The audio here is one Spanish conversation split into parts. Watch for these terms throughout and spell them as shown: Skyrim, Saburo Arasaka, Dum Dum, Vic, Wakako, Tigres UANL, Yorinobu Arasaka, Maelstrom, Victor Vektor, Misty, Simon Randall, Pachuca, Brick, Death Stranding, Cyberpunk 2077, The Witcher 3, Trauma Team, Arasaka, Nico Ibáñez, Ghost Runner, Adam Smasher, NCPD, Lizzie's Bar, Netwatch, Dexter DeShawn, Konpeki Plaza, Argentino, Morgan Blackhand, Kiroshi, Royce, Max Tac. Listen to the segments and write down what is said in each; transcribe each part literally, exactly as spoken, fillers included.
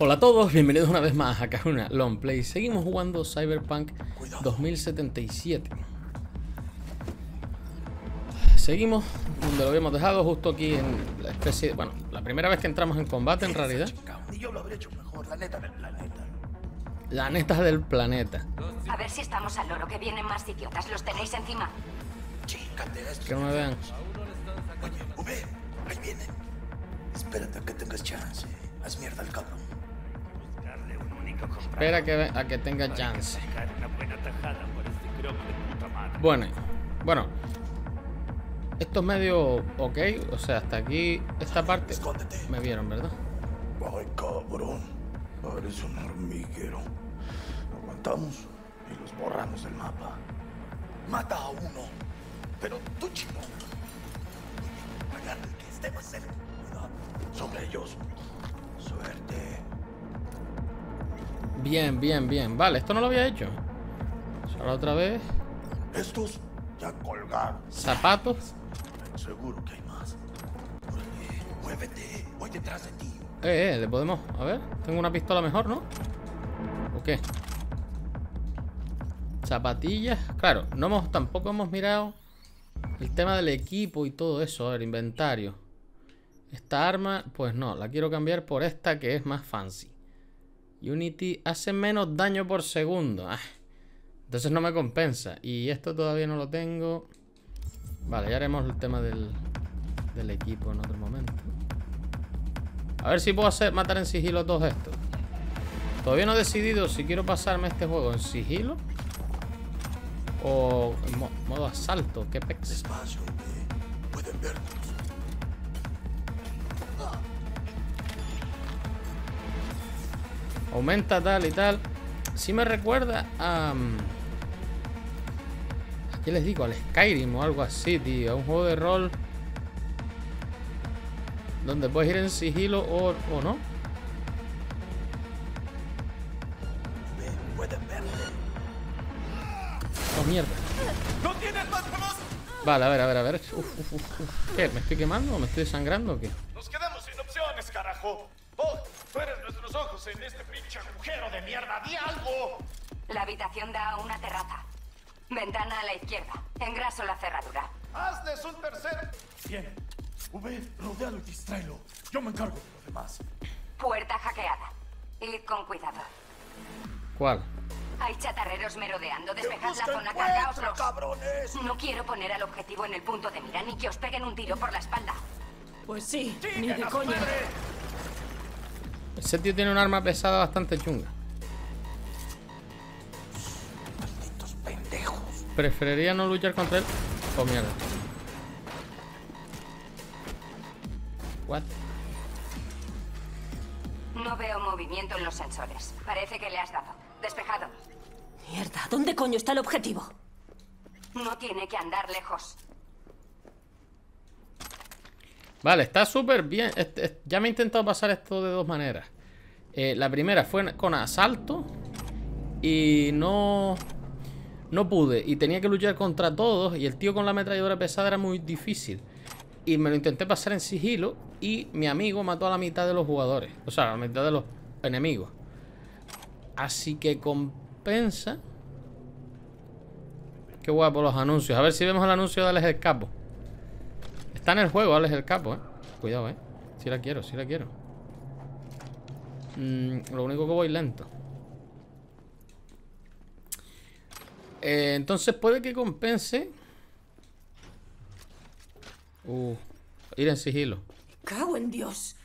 Hola a todos, bienvenidos una vez más a Kahuna Longplay. Seguimos jugando Cyberpunk dos mil setenta y siete. Seguimos donde lo habíamos dejado, justo aquí en la especie de, bueno, la primera vez que entramos en combate en realidad. Yo lo habré hecho mejor, la neta del planeta. La neta del planeta. A ver si estamos al loro, que vienen más idiotas, los tenéis encima. Que no me vean. Oye, V, ahí viene. Espérate a que tengas chance. Haz mierda al cabrón. Espera que, a que tenga chance. Bueno, bueno. Esto es medio ok, o sea, hasta aquí, esta parte. Escóndete. Me vieron, ¿verdad? Ay, cabrón. Eres un hormiguero. Aguantamos y los borramos del mapa. Mata a uno. Pero tú, chico. Agárrate, estemos cerca. Sobre ellos. Suerte. Bien, bien, bien. Vale, esto no lo había hecho. Ahora otra vez. Estos ya colgaron. Zapatos. Seguro que hay más. Muévete, voy detrás de ti. Eh, eh, le podemos. A ver, tengo una pistola mejor, ¿no? ¿O qué? Zapatillas. Claro, no hemos, tampoco hemos mirado el tema del equipo y todo eso. A ver, inventario. Esta arma, pues no, la quiero cambiar por esta que es más fancy. Unity hace menos daño por segundo. Ah, entonces no me compensa. Y esto todavía no lo tengo. Vale, ya haremos el tema del, del equipo en otro momento. A ver si puedo hacer matar en sigilo todos estos. Todavía no he decidido si quiero pasarme este juego en sigilo o en mo modo asalto. ¿Qué pex? Despacio, pueden vernos. Aumenta tal y tal. Sí me recuerda a... ¿A qué les digo? Al Skyrim o algo así, tío. A un juego de rol donde puedes ir en sigilo o, o no. Oh, mierda. Vale, a ver, a ver, a ver. Uf, uf, uf. ¿Qué? ¿Me estoy quemando o me estoy sangrando o qué? Nos quedamos sin opciones, carajo. Oh, tú eres nuestros ojos en este pinche agujero de mierda. ¡Di algo! La habitación da a una terraza. Ventana a la izquierda. Engraso la cerradura. ¡Hazles un tercer! Bien. V, rodealo y distráelo. Yo me encargo de lo demás. Puerta hackeada. Id con cuidado. ¿Cuál? Hay chatarreros merodeando. Despejad la zona, cargaoslos. ¡Cabrones! No quiero poner al objetivo en el punto de mira ni que os peguen un tiro por la espalda. Pues sí, sí ni de coña. Madre. Ese tío tiene un arma pesada bastante chunga. Malditos pendejos. Preferiría no luchar contra él. Oh, mierda. What? No veo movimiento en los sensores. Parece que le has dado. Despejado. Mierda, ¿dónde coño está el objetivo? No tiene que andar lejos. Vale, está súper bien. Este, este, ya me he intentado pasar esto de dos maneras. Eh, la primera fue con asalto y no no pude. Y tenía que luchar contra todos y el tío con la ametralladora pesada era muy difícil. Y me lo intenté pasar en sigilo y mi amigo mató a la mitad de los jugadores. O sea, a la mitad de los enemigos. Así que compensa. Qué guapo los anuncios. A ver si vemos el anuncio de Alex el Capo. Está en el juego, Alex el Capo, eh. Cuidado, eh. Si la quiero, si la quiero. Mm, lo único que voy lento. Eh, entonces puede que compense. Uh, ir en sigilo. Cago en Dios.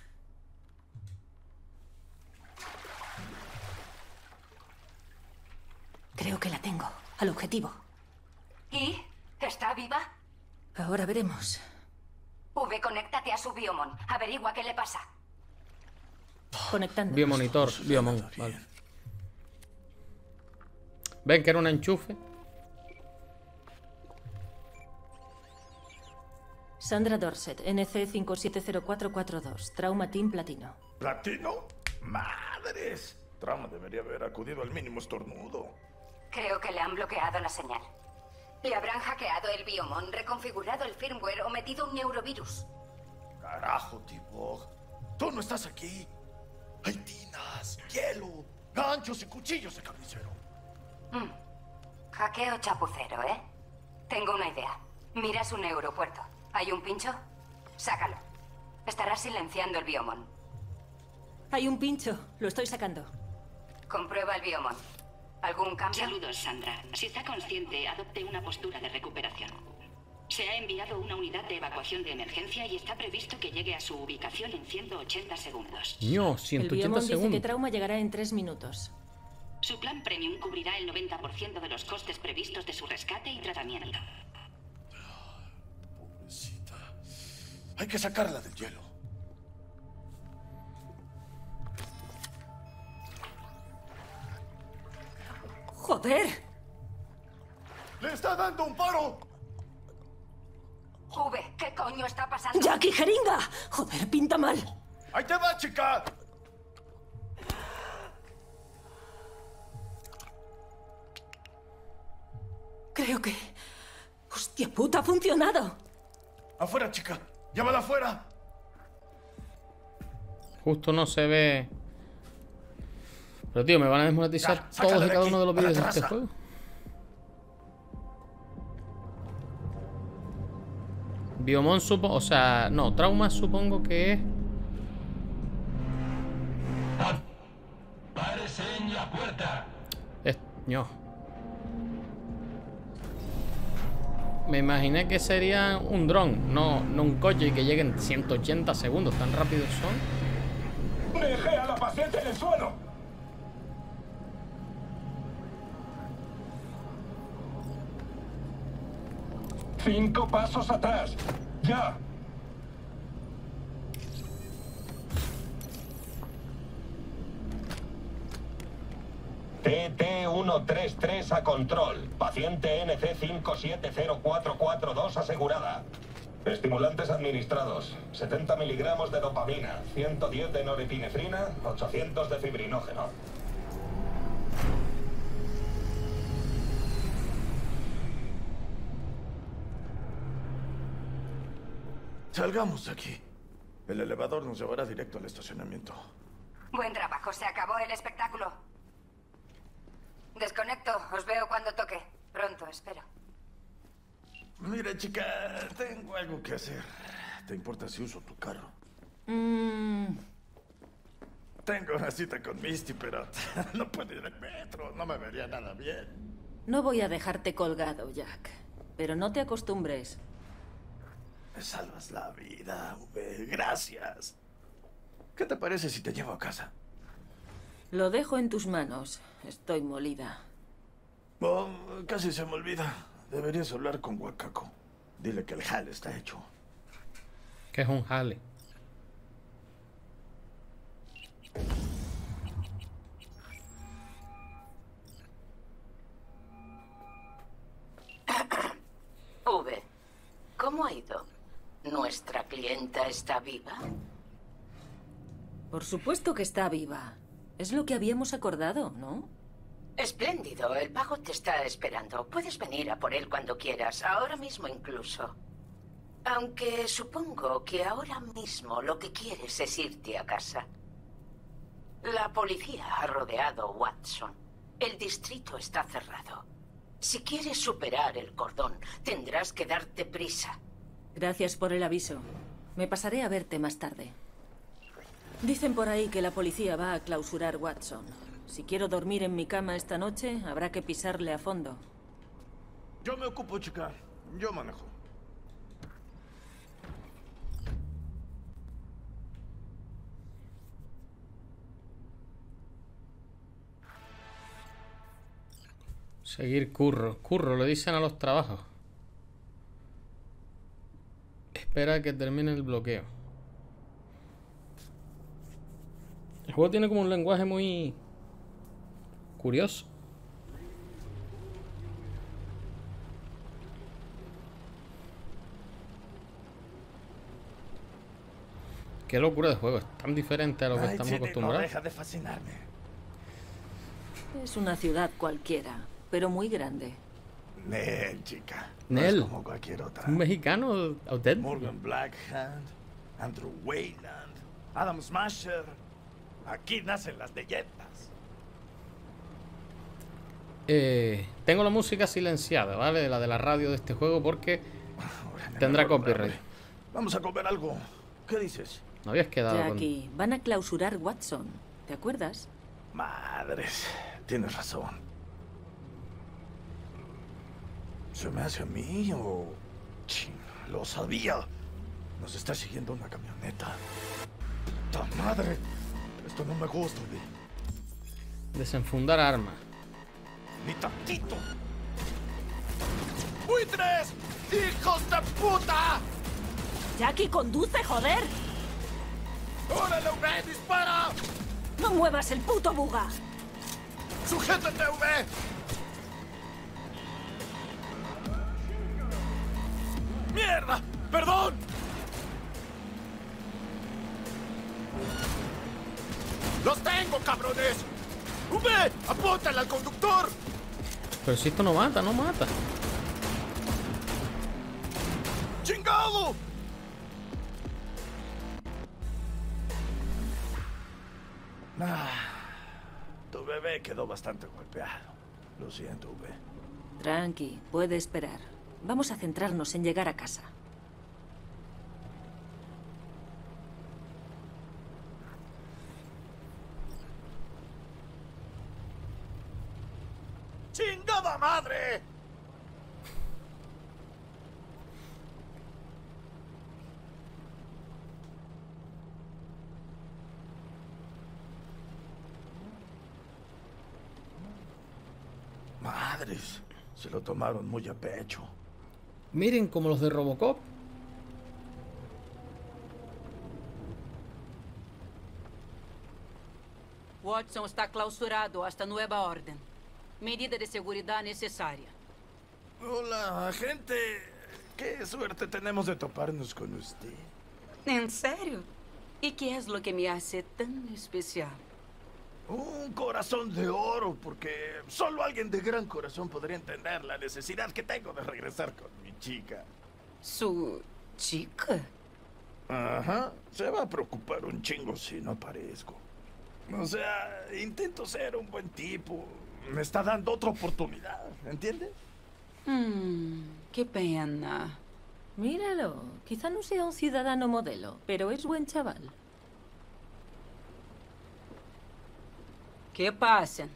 Creo que la tengo. Al objetivo. ¿Y? ¿Está viva? Ahora veremos. V, conéctate a su biomon. Averigua qué le pasa. Conectando. Biomonitor, biomon. Vale. ¿Ven que era un enchufe? Sandra Dorset, N C cinco siete cero cuatro cuatro dos, Trauma Team Platino. ¿Platino? ¡Madres! Trauma debería haber acudido al mínimo estornudo. Creo que le han bloqueado la señal. Le habrán hackeado el biomon, reconfigurado el firmware o metido un neurovirus. Carajo, T-Bag. Tú no estás aquí. Hay tinas. Ganchos y cuchillos de carnicero. Mm. Hackeo chapucero, ¿eh? Tengo una idea. Miras un aeropuerto. ¿Hay un pincho? Sácalo. Estarás silenciando el biomon. Hay un pincho. Lo estoy sacando. Comprueba el biomon. ¿Algún cambio? Saludos, Sandra. Si está consciente, adopte una postura de recuperación. Se ha enviado una unidad de evacuación de emergencia y está previsto que llegue a su ubicación en ciento ochenta segundos. No, ciento ochenta segundos. El biomon dice que Trauma llegará en tres minutos. Su plan premium cubrirá el noventa por ciento de los costes previstos de su rescate y tratamiento. Pobrecita. Hay que sacarla del hielo. ¡Joder! ¡Le está dando un paro! Juve, ¿qué coño está pasando? ¡Jackie, jeringa! Joder, pinta mal. ¡Ahí te va, chica! Creo que... ¡Hostia puta, ha funcionado! ¡Afuera, chica! ¡Llévala afuera! Justo no se ve... Pero tío, me van a desmonetizar ya, todos y cada uno de los vídeos de este juego. Biomon supongo, o sea, no, Trauma supongo que es... ¡Párese en la puerta! Es... no. Me imaginé que sería un dron, no, no un coche, y que llegue en ciento ochenta segundos, tan rápidos son. ¡Dejé a la paciente en el suelo! Cinco pasos atrás. Ya. T T uno tres tres a control. Paciente N C cinco siete cero cuatro cuatro dos asegurada. Estimulantes administrados. setenta miligramos de dopamina, ciento diez de norepinefrina, ochocientos de fibrinógeno. Salgamos de aquí. El elevador nos llevará directo al estacionamiento. Buen trabajo, se acabó el espectáculo. Desconecto, os veo cuando toque. Pronto, espero. Mira, chica, tengo algo que hacer. ¿Te importa si uso tu carro? Mm. Tengo una cita con Misty, pero no puedo ir al metro, no me vería nada bien. No voy a dejarte colgado, Jack. Pero no te acostumbres. Me salvas la vida, V. Gracias. ¿Qué te parece si te llevo a casa? Lo dejo en tus manos. Estoy molida. Oh, casi se me olvida. Deberías hablar con Wakako. Dile que el jale está hecho. ¿Qué es un jale? V, ¿cómo ha ido? ¿Nuestra clienta está viva? Por supuesto que está viva. Es lo que habíamos acordado, ¿no? Espléndido. El pago te está esperando. Puedes venir a por él cuando quieras, ahora mismo incluso. Aunque supongo que ahora mismo lo que quieres es irte a casa. La policía ha rodeado Watson. El distrito está cerrado. Si quieres superar el cordón, tendrás que darte prisa. Gracias por el aviso. Me pasaré a verte más tarde. Dicen por ahí que la policía va a clausurar Watson. Si quiero dormir en mi cama esta noche, habrá que pisarle a fondo. Yo me ocupo, chica. Yo manejo. Seguir curro. Curro, le dicen a los trabajos. Espera a que termine el bloqueo. El juego tiene como un lenguaje muy curioso. Qué locura de juego, es tan diferente a lo que Ay, estamos Judy, acostumbrados. No deja de fascinarme. Es una ciudad cualquiera, pero muy grande. Nel, chica. Nel. No es como cualquier otra. Un mexicano auténtico. Morgan Blackhand, Andrew Wayland, Adam Smasher. Aquí nacen las leyendas. Eh, tengo la música silenciada, ¿vale? La de la radio de este juego porque tendrá copyright. Vamos a comer algo. ¿Qué dices? No habías quedado Jackie, con... van a clausurar Watson, ¿te acuerdas? Madres, tienes razón. ¿Se me hace a mí o...? Ching, lo sabía. Nos está siguiendo una camioneta. ¡Puta madre! Esto no me gusta, güey. Desenfundar arma. ¡Ni tantito! ¡Buitres! ¡Hijos de puta! ¡Jackie, conduce, joder! ¡Órale, V! ¡Dispara! ¡No muevas el puto buga! ¡Sujétate, V! ¡Mierda! ¡Perdón! ¡Los tengo, cabrones! ¡V! ¡Apóntale al conductor! Pero si esto no mata, no mata. ¡Chingado! Ah, tu bebé quedó bastante golpeado. Lo siento, V. Tranqui, puede esperar. Vamos a centrarnos en llegar a casa. ¡Chingada madre! Madres, se lo tomaron muy a pecho. Miren, como los de Robocop. Watson está clausurado hasta nueva orden. Medida de seguridad necesaria. Hola, agente. Qué suerte tenemos de toparnos con usted. ¿En serio? ¿Y qué es lo que me hace tan especial? Un corazón de oro, porque solo alguien de gran corazón podría entender la necesidad que tengo de regresar con mi chica. ¿Su chica? Ajá. Se va a preocupar un chingo si no aparezco. O sea, intento ser un buen tipo. Me está dando otra oportunidad, ¿entiendes? Mm, qué pena. Míralo, quizá no sea un ciudadano modelo, pero es buen chaval. ¿Qué pasa?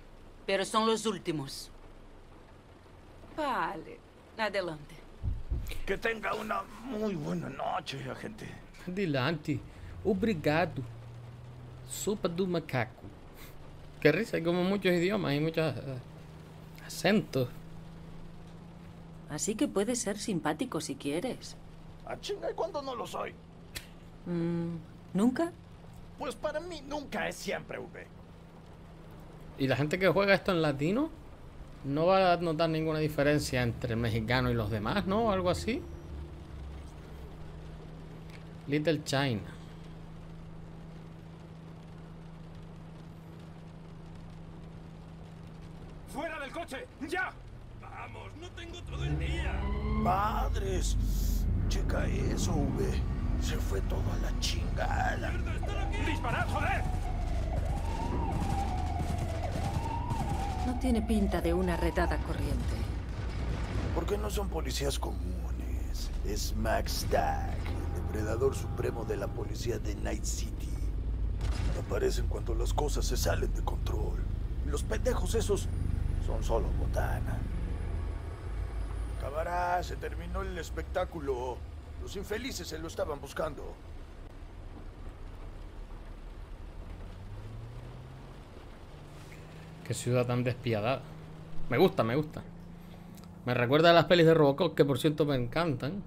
Pero son los últimos. Vale, adelante. Que tenga una muy buena noche, agente. Adelante, obrigado. Sopa do macaco. Qué risa, hay como muchos idiomas, hay muchos uh, acentos. Así que puedes ser simpático si quieres. ¿A chingar cuando no lo soy? Mm, ¿Nunca? Pues para mí nunca es siempre, V. ¿Y la gente que juega esto en latino? ¿No va a notar ninguna diferencia entre el mexicano y los demás, no? ¿Algo así? Little China. ¡Fuera del coche! ¡Ya! ¡Vamos! ¡No tengo todo el día! ¡Madres! Checa eso, V. Se fue todo a la chingada. ¡Disparad, joder! No tiene pinta de una redada corriente. ¿Por qué no son policías comunes? Es Max Tag, el depredador supremo de la policía de Night City. Aparecen cuando las cosas se salen de control. Los pendejos esos... son solo botana. Camará, se terminó el espectáculo. Los infelices se lo estaban buscando. Qué ciudad tan despiadada. Me gusta, me gusta. Me recuerda a las pelis de Robocop, que por cierto me encantan.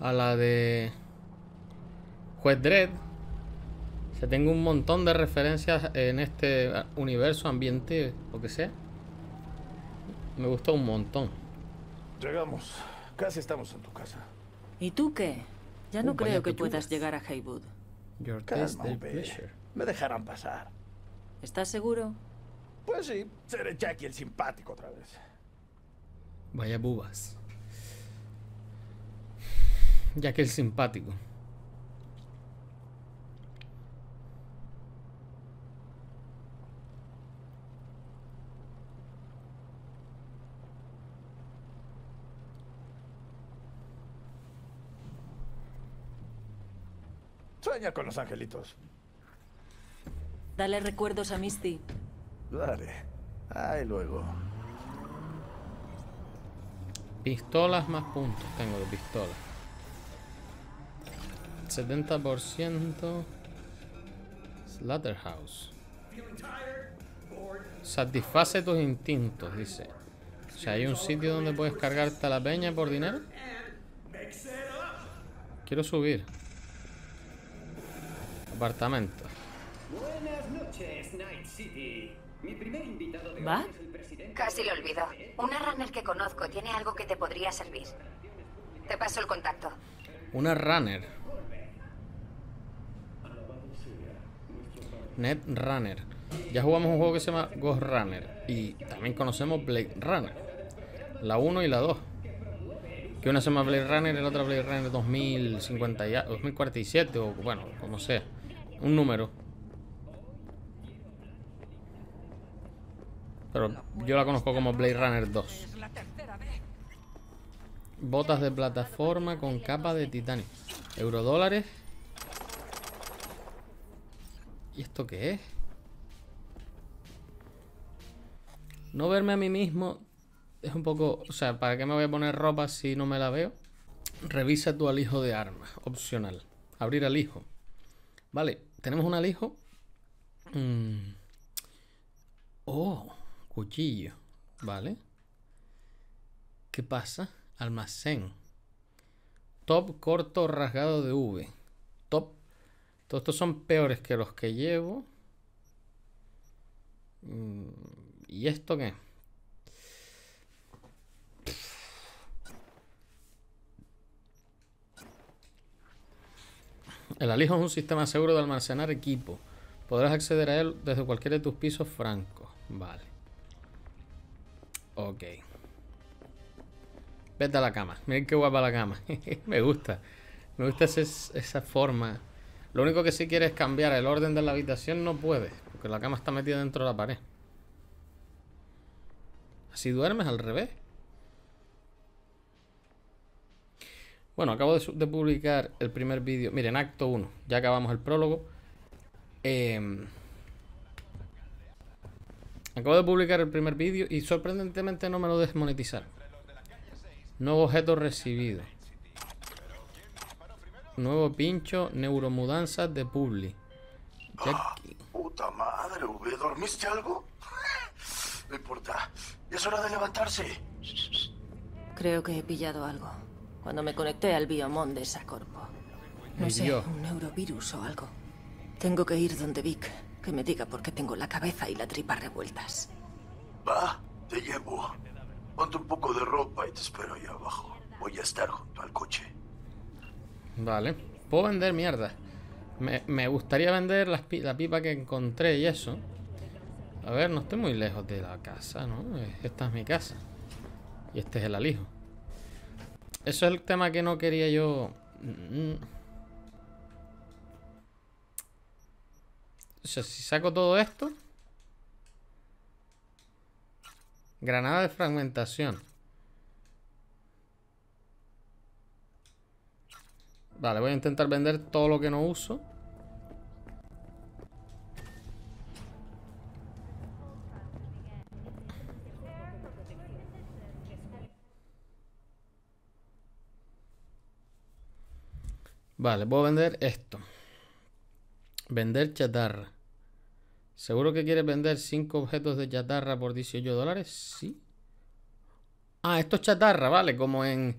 A la de... Juez Dredd. O sea, tengo un montón de referencias en este universo, ambiente, lo que sea. Me gustó un montón. Llegamos. Casi estamos en tu casa. ¿Y tú qué? Ya no uh, creo que puedas llegar a Haywood. Calma, V. Me dejarán pasar. ¿Estás seguro? Pues sí, seré Jackie el simpático otra vez. Vaya bubas. Jackie el simpático. sueña con los angelitos. Dale recuerdos a Misty. Dale. Ahí luego. Pistolas más puntos. Tengo de pistola. setenta por ciento. Slaughterhouse. Satisface tus instintos, dice. O sea, hay un sitio donde puedes cargarte a la peña por dinero. Quiero subir. Apartamento. Buenas noches, Night City. Mi primer invitado de hoy es el presidente. Casi lo olvido. Una runner que conozco tiene algo que te podría servir. Te paso el contacto. Una runner. Net Runner. Ya jugamos un juego que se llama Ghost Runner. Y también conocemos Blade Runner. La uno y la dos. Que una se llama Blade Runner y la otra Blade Runner dos mil cincuenta y siete o bueno, como sea. Un número. Pero yo la conozco como Blade Runner dos. Botas de plataforma con capa de titanio. Eurodólares. ¿Y esto qué es? No verme a mí mismo es un poco... O sea, ¿para qué me voy a poner ropa si no me la veo? Revisa tu alijo de armas. Opcional. Abrir alijo. Vale, tenemos un alijo. Mm. Oh, cuchillo. Vale. ¿Qué pasa? Almacén. Top corto rasgado de V. Top. Todos estos son peores que los que llevo. ¿Y esto qué? El alijo es un sistema seguro de almacenar equipo. Podrás acceder a él desde cualquiera de tus pisos francos. Vale. Ok. Vete a la cama. Miren qué guapa la cama. Me gusta. Me gusta ese, esa forma. Lo único que si quieres cambiar el orden de la habitación no puedes, porque la cama está metida dentro de la pared. Así duermes al revés. Bueno, acabo de, de publicar el primer vídeo. Miren, acto uno. Ya acabamos el prólogo. Eh, acabo de publicar el primer vídeo y sorprendentemente no me lo desmonetizaron. Nuevo objeto recibido. Nuevo pincho, neuromudanzas de Publi. Jackie. Ah, puta madre, V, ¿dormiste algo? No importa, es hora de levantarse. Creo que he pillado algo. Cuando me conecté al biomón de esa corpo. No sé, yo. un neurovirus o algo. Tengo que ir donde Vic, que me diga por qué tengo la cabeza y la tripa revueltas. Va, te llevo. Ponte un poco de ropa y te espero ahí abajo. Voy a estar junto al coche. Vale, puedo vender mierda. Me, me gustaría vender las, la pipa que encontré y eso. A ver, no estoy muy lejos de la casa, ¿no? Esta es mi casa. Y este es el alijo. Eso es el tema que no quería yo... O sea, si saco todo esto... Granada de fragmentación. Vale, voy a intentar vender todo lo que no uso. Vale, puedo vender esto. Vender chatarra. ¿Seguro que quieres vender cinco objetos de chatarra por dieciocho dólares? Sí. Ah, esto es chatarra, vale, como en...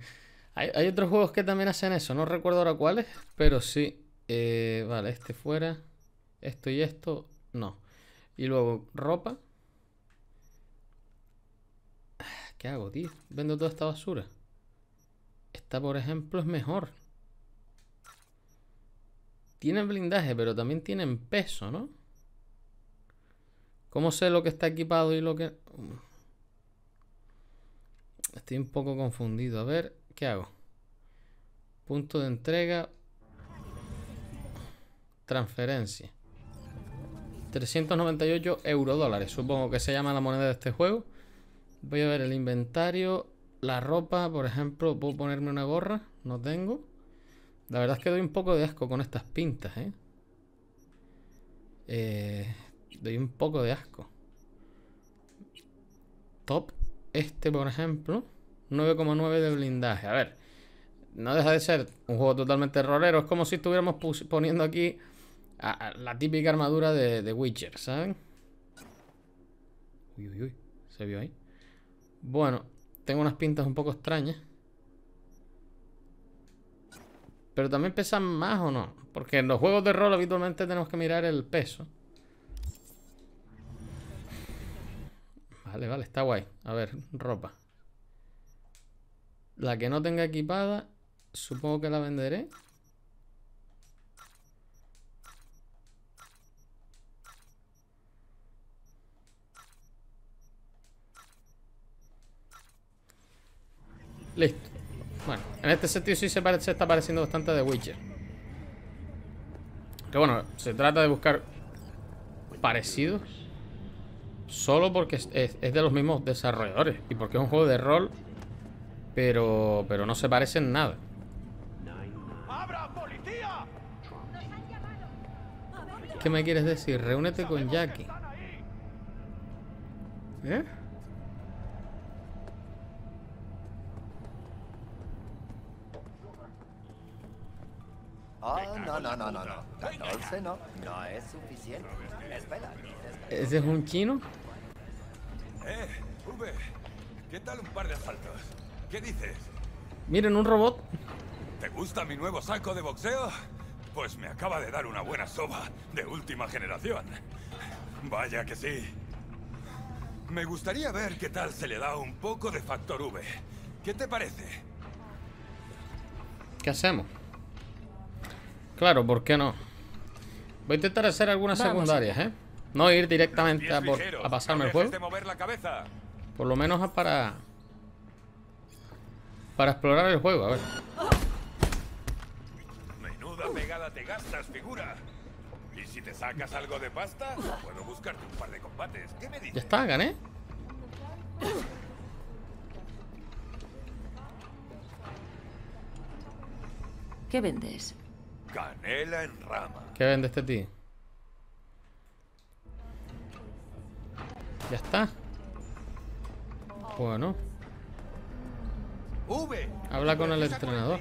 Hay, hay otros juegos que también hacen eso, no recuerdo ahora cuáles, pero sí. Eh, vale, este fuera, esto y esto, no. Y luego, ropa. ¿Qué hago, tío? Vendo toda esta basura. Esta, por ejemplo, es mejor. Tienen blindaje, pero también tienen peso, ¿no? ¿Cómo sé lo que está equipado y lo que...? Estoy un poco confundido, a ver... ¿Qué hago? Punto de entrega. Transferencia. trescientos noventa y ocho eurodólares. Supongo que se llama la moneda de este juego. Voy a ver el inventario. La ropa, por ejemplo. ¿Puedo ponerme una gorra? No tengo. La verdad es que doy un poco de asco con estas pintas, ¿eh? Eh, doy un poco de asco. Top este, por ejemplo, nueve coma nueve de blindaje. A ver, no deja de ser un juego totalmente rolero. Es como si estuviéramos poniendo aquí a, a la típica armadura de, de Witcher, ¿saben? Uy, uy, uy, se vio ahí. Bueno, tengo unas pintas un poco extrañas. Pero también pesan más, ¿o no? Porque en los juegos de rol habitualmente tenemos que mirar el peso. Vale, vale, está guay. A ver, ropa. La que no tenga equipada, supongo que la venderé. Listo. Bueno, en este sentido sí se, parece, se está pareciendo bastante a The Witcher. Que bueno, se trata de buscar parecidos. Solo porque es, es, es de los mismos desarrolladores. Y porque es un juego de rol. Pero, pero no se parecen nada. ¡Abra, policía! ¿Qué me quieres decir? Reúnete con Jackie. ¿Eh? Oh, no, no, no, no, no. catorce no. No es suficiente. Espera. ¿Ese es un chino? Eh, V. ¿Qué tal un par de asaltos? ¿Qué dices? Miren, un robot. ¿Te gusta mi nuevo saco de boxeo? Pues me acaba de dar una buena soba de última generación. Vaya que sí. Me gustaría ver qué tal se le da un poco de factor V. ¿Qué te parece? ¿Qué hacemos? Claro, ¿por qué no? Voy a intentar hacer algunas Vamos. secundarias, ¿eh? No ir directamente a, por, a pasarme no el juego. De mover la cabeza. Por lo menos para... Para explorar el juego, a ver. Menuda pegada te gastas, figura. Y si te sacas algo de pasta, puedo buscarte un par de combates. ¿Qué me dices? Ya está, gané. ¿Qué vendes? Canela en rama. ¿Qué vende este tío? Ya está. Bueno. Habla con el entrenador.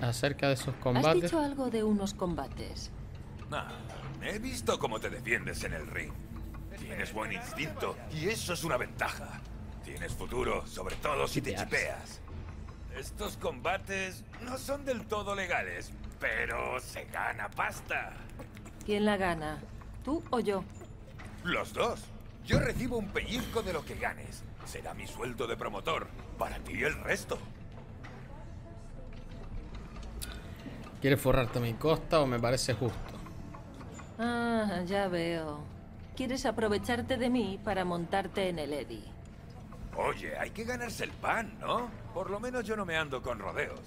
Acerca de esos combates. ¿Has dicho algo de unos combates? Ah, he visto cómo te defiendes en el ring. Tienes buen instinto y eso es una ventaja. Tienes futuro, sobre todo si te chipeas. Estos combates no son del todo legales, pero se gana pasta. ¿Quién la gana? ¿Tú o yo? Los dos. Yo recibo un pellizco de lo que ganes. Será mi sueldo de promotor. Para ti el resto. ¿Quieres forrarte a mi costa o me parece justo? Ah, ya veo. Quieres aprovecharte de mí para montarte en el Eddy. Oye, hay que ganarse el pan, ¿no? Por lo menos yo no me ando con rodeos.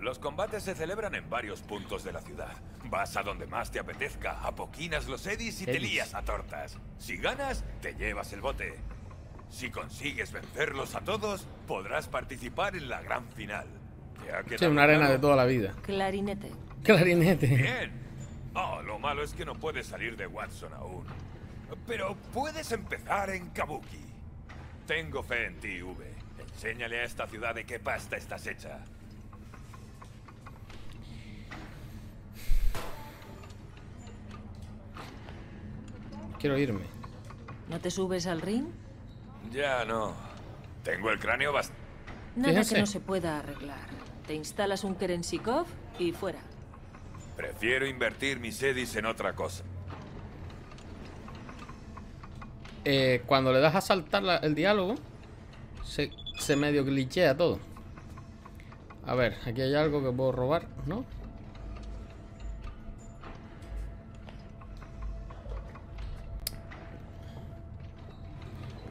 Los combates se celebran en varios puntos de la ciudad. Vas a donde más te apetezca, apoquinas los eddies y te lías a tortas. Si ganas, te llevas el bote. Si consigues vencerlos a todos, podrás participar en la gran final. Sí, una arena de toda la vida. Clarinete. Clarinete. Bien. Oh, lo malo es que no puedes salir de Watson aún. Pero puedes empezar en Kabuki. Tengo fe en ti, V. Enséñale a esta ciudad de qué pasta estás hecha. Quiero irme. ¿No te subes al ring? Ya no. Tengo el cráneo bastante... Nada Fíjense. que no se pueda arreglar. Te instalas un Kerensikov y fuera. Prefiero invertir mis eddies en otra cosa. Eh, cuando le das a saltar la, el diálogo se, se medio glitchea todo. A ver, aquí hay algo que puedo robar, ¿no?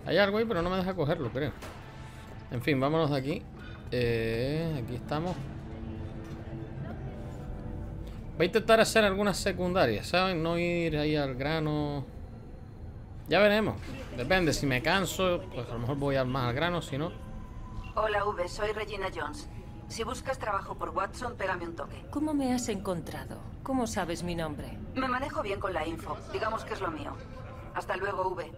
Hay algo ahí, pero no me deja cogerlo, creo. En fin, vámonos de aquí. eh, Aquí estamos. Voy a intentar hacer algunas secundarias, ¿saben? No ir ahí al grano. Ya veremos. Depende, si me canso, pues a lo mejor voy más al grano, si no... Hola, V, soy Regina Jones. Si buscas trabajo por Watson, pégame un toque. ¿Cómo me has encontrado? ¿Cómo sabes mi nombre? Me manejo bien con la info. Digamos que es lo mío. Hasta luego, V.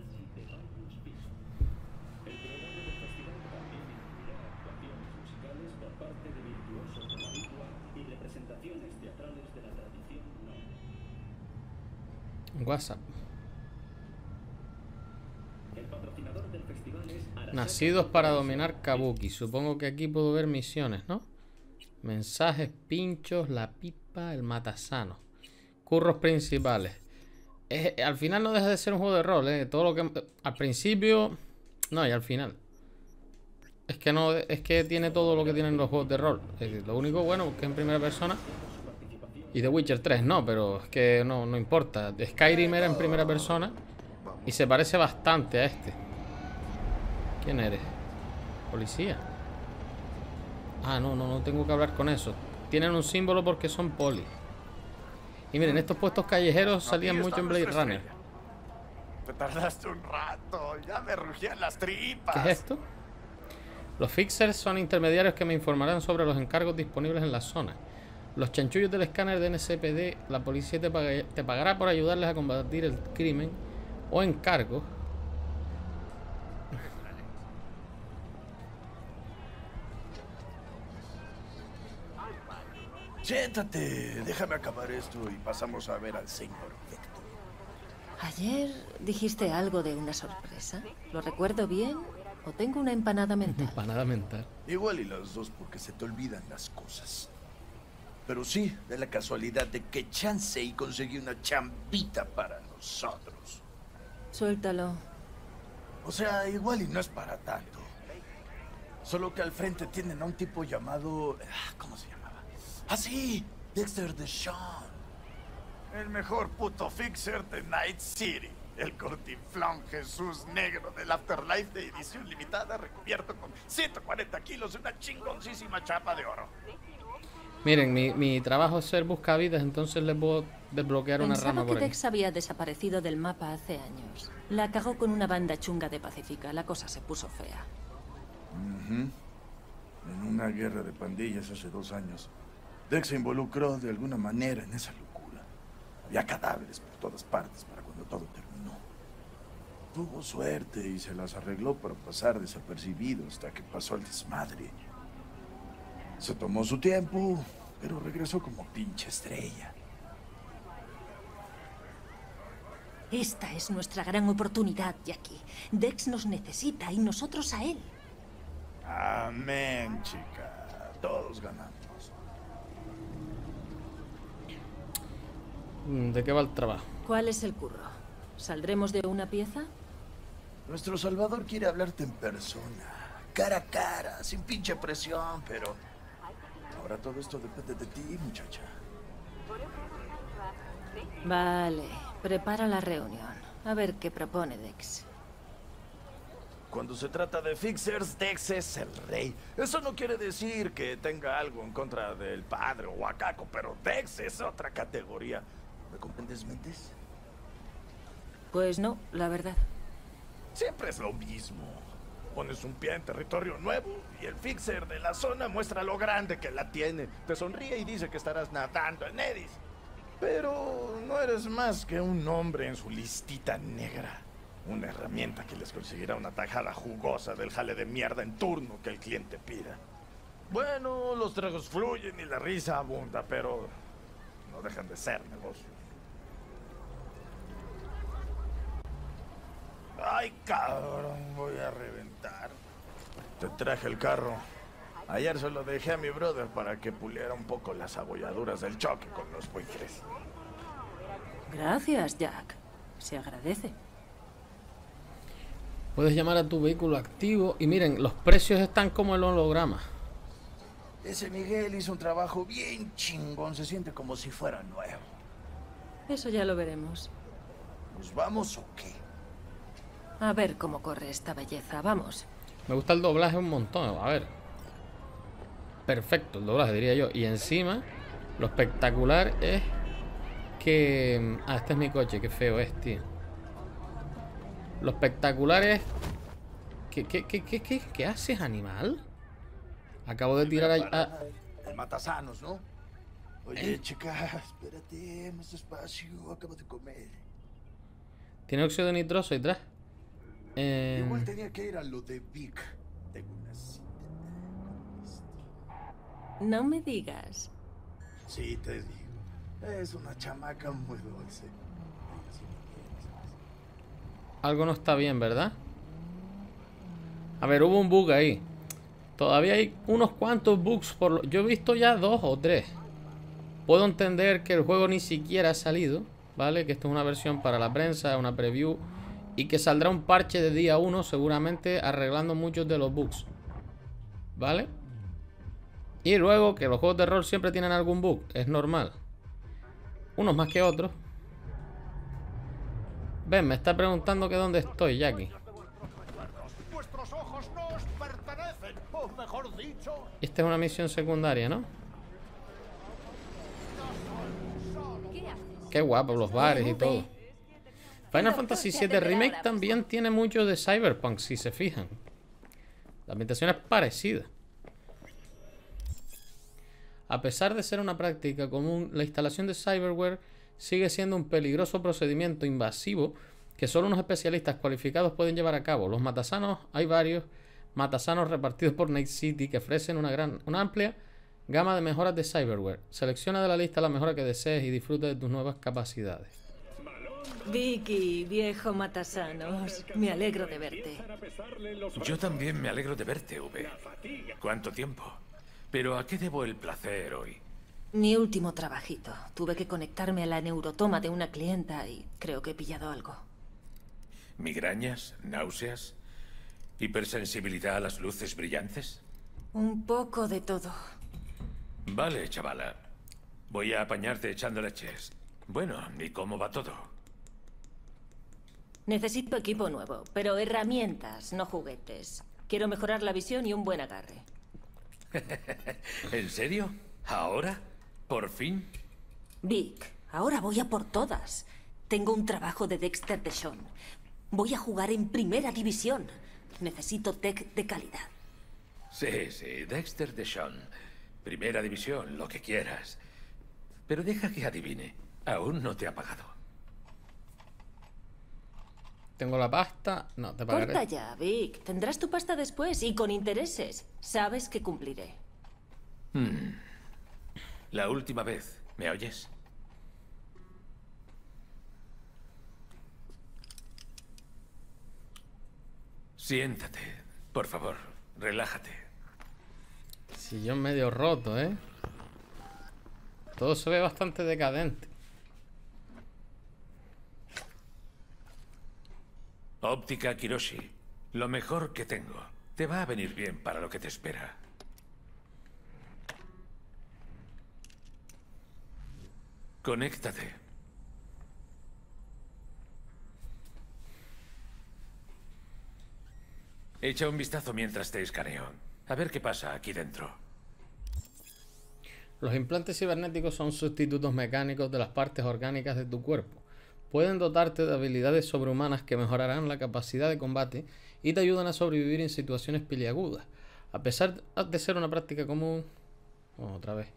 WhatsApp. Nacidos para dominar Kabuki. Supongo que aquí puedo ver misiones, ¿no? Mensajes, pinchos, la pipa, el matasano. Curros principales. Eh, al final no deja de ser un juego de rol, ¿eh? Todo lo que... Al principio... No, y al final. Es que no... Es que tiene todo lo que tienen los juegos de rol. Es decir, lo único bueno es que en primera persona... Y The Witcher tres no, pero es que no, no importa. Skyrim era en primera persona y se parece bastante a este. ¿Quién eres? ¿Policía? Ah, no, no, no tengo que hablar con eso. Tienen un símbolo porque son poli. Y miren, estos puestos callejeros salían mucho en Blade Runner. Te tardaste un rato, ya me rugían las tripas. ¿Qué es esto? Los fixers son intermediarios que me informarán sobre los encargos disponibles en la zona. Los chanchullos del escáner de N C P D, la policía te, paga, te pagará por ayudarles a combatir el crimen o encargos. Siéntate, déjame acabar esto y pasamos a ver al señor Vektor. Ayer dijiste algo de una sorpresa. ¿Lo recuerdo bien o tengo una empanada mental? Empanada mental. Igual y las dos, porque se te olvidan las cosas. Pero sí, de la casualidad de que chance y conseguí una chambita para nosotros. Suéltalo. O sea, igual y no es para tanto. Solo que al frente tienen a un tipo llamado... ¿Cómo se llamaba? ¡Ah, sí! Dexter DeShawn. El mejor puto fixer de Night City. El cortiflón Jesús Negro del Afterlife de edición limitada recubierto con ciento cuarenta kilos de una chingoncísima chapa de oro. Miren, mi, mi trabajo es ser buscavidas, entonces les puedo desbloquear una Pensaba rama por que Dex ahí. Había desaparecido del mapa hace años. La cagó con una banda chunga de Pacífica. La cosa se puso fea. Uh-huh. En una guerra de pandillas hace dos años, Dex se involucró de alguna manera en esa locura. Había cadáveres por todas partes para cuando todo terminó. Tuvo suerte y se las arregló para pasar desapercibido hasta que pasó el desmadre. Se tomó su tiempo, pero regresó como pinche estrella. Esta es nuestra gran oportunidad, Jackie. Dex nos necesita y nosotros a él. Amén, chica. Todos ganamos. ¿De qué va el trabajo? ¿Cuál es el curro? ¿Saldremos de una pieza? Nuestro Salvador quiere hablarte en persona. Cara a cara, sin pinche presión, pero... Ahora todo esto depende de ti, muchacha. Vale, prepara la reunión. A ver qué propone Dex. Cuando se trata de fixers, Dex es el rey. Eso no quiere decir que tenga algo en contra del padre o Wakako, pero Dex es otra categoría. ¿Me comprendes, Mentes? Pues no, la verdad. Siempre es lo mismo. Pones un pie en territorio nuevo y el fixer de la zona muestra lo grande que la tiene. Te sonríe y dice que estarás nadando en Edis. Pero no eres más que un hombre en su listita negra. Una herramienta que les conseguirá una tajada jugosa del jale de mierda en turno que el cliente pida. Bueno, los tragos fluyen y la risa abunda, pero no dejan de ser negocios. Ay, cabrón, voy a reventar. Te traje el carro. Ayer se lo dejé a mi brother para que puliera un poco las abolladuras del choque con los buitres. Gracias, Jack. Se agradece. Puedes llamar a tu vehículo activo y miren, los precios están como el holograma. Ese Miguel hizo un trabajo bien chingón. Se siente como si fuera nuevo. Eso ya lo veremos. ¿Nos vamos o qué? A ver cómo corre esta belleza, vamos. Me gusta el doblaje un montón, a ver. Perfecto el doblaje, diría yo. Y encima, lo espectacular es que... Ah, este es mi coche, qué feo es, tío. Lo espectacular es... ¿Qué, qué, qué, qué, qué, qué haces, animal? Acabo de tirar ahí. A... El matasanos, ¿no? Oye, ¿Eh? chica, espérate, más despacio, acabo de comer. Tiene óxido de nitroso detrás. Eh... Igual tenía que ir a lo de Vic. Tengo una cita. No me digas. Sí, te digo. Es una chamaca muy dulce. Algo no está bien, ¿verdad? A ver, hubo un bug ahí. Todavía hay unos cuantos bugs por lo... Yo he visto ya dos o tres. Puedo entender que el juego ni siquiera ha salido, ¿vale? Que esto es una versión para la prensa, una preview, y que saldrá un parche de día uno seguramente arreglando muchos de los bugs, ¿vale? Y luego que los juegos de rol siempre tienen algún bug, es normal. Unos más que otros. Ven, me está preguntando que dónde estoy, Jackie. Vuestros ojos no os pertenecen, o mejor dicho... Esta es una misión secundaria, ¿no? Qué guapos los bares y todo. Final Fantasy siete Remake también tiene mucho de Cyberpunk, si se fijan. La ambientación es parecida. A pesar de ser una práctica común, la instalación de cyberware sigue siendo un peligroso procedimiento invasivo que solo unos especialistas cualificados pueden llevar a cabo. Los matasanos, hay varios matasanos repartidos por Night City que ofrecen una, gran, una amplia gama de mejoras de cyberware. Selecciona de la lista la mejora que desees y disfruta de tus nuevas capacidades. Vicky, viejo matasanos, me alegro de verte. Yo también me alegro de verte, V. ¿Cuánto tiempo? ¿Pero a qué debo el placer hoy? Mi último trabajito. Tuve que conectarme a la neurotoma de una clienta y creo que he pillado algo. ¿Migrañas? ¿Náuseas? ¿Hipersensibilidad a las luces brillantes? Un poco de todo. Vale, chavala. Voy a apañarte echando leches. Bueno, ¿y cómo va todo? Necesito equipo nuevo, pero herramientas, no juguetes. Quiero mejorar la visión y un buen agarre. ¿En serio? ¿Ahora? ¿Por fin? Vic, ahora voy a por todas. Tengo un trabajo de Dexter DeShawn. Voy a jugar en primera división. Necesito tech de calidad. Sí, sí, Dexter DeShawn. Primera división, lo que quieras. Pero deja que adivine. Aún no te ha pagado. Tengo la pasta. No, te pagaré. Corta ya, Vic. Tendrás tu pasta después y con intereses. Sabes que cumpliré. Hmm. La última vez. ¿Me oyes? Siéntate, por favor. Relájate. Sillón medio roto, ¿eh? Todo se ve bastante decadente. Óptica Kiroshi, lo mejor que tengo. Te va a venir bien para lo que te espera. Conéctate. Echa un vistazo mientras te escaneo. A ver qué pasa aquí dentro. Los implantes cibernéticos son sustitutos mecánicos de las partes orgánicas de tu cuerpo. Pueden dotarte de habilidades sobrehumanas que mejorarán la capacidad de combate y te ayudan a sobrevivir en situaciones peliagudas. A pesar de ser una práctica común... Bueno, otra vez.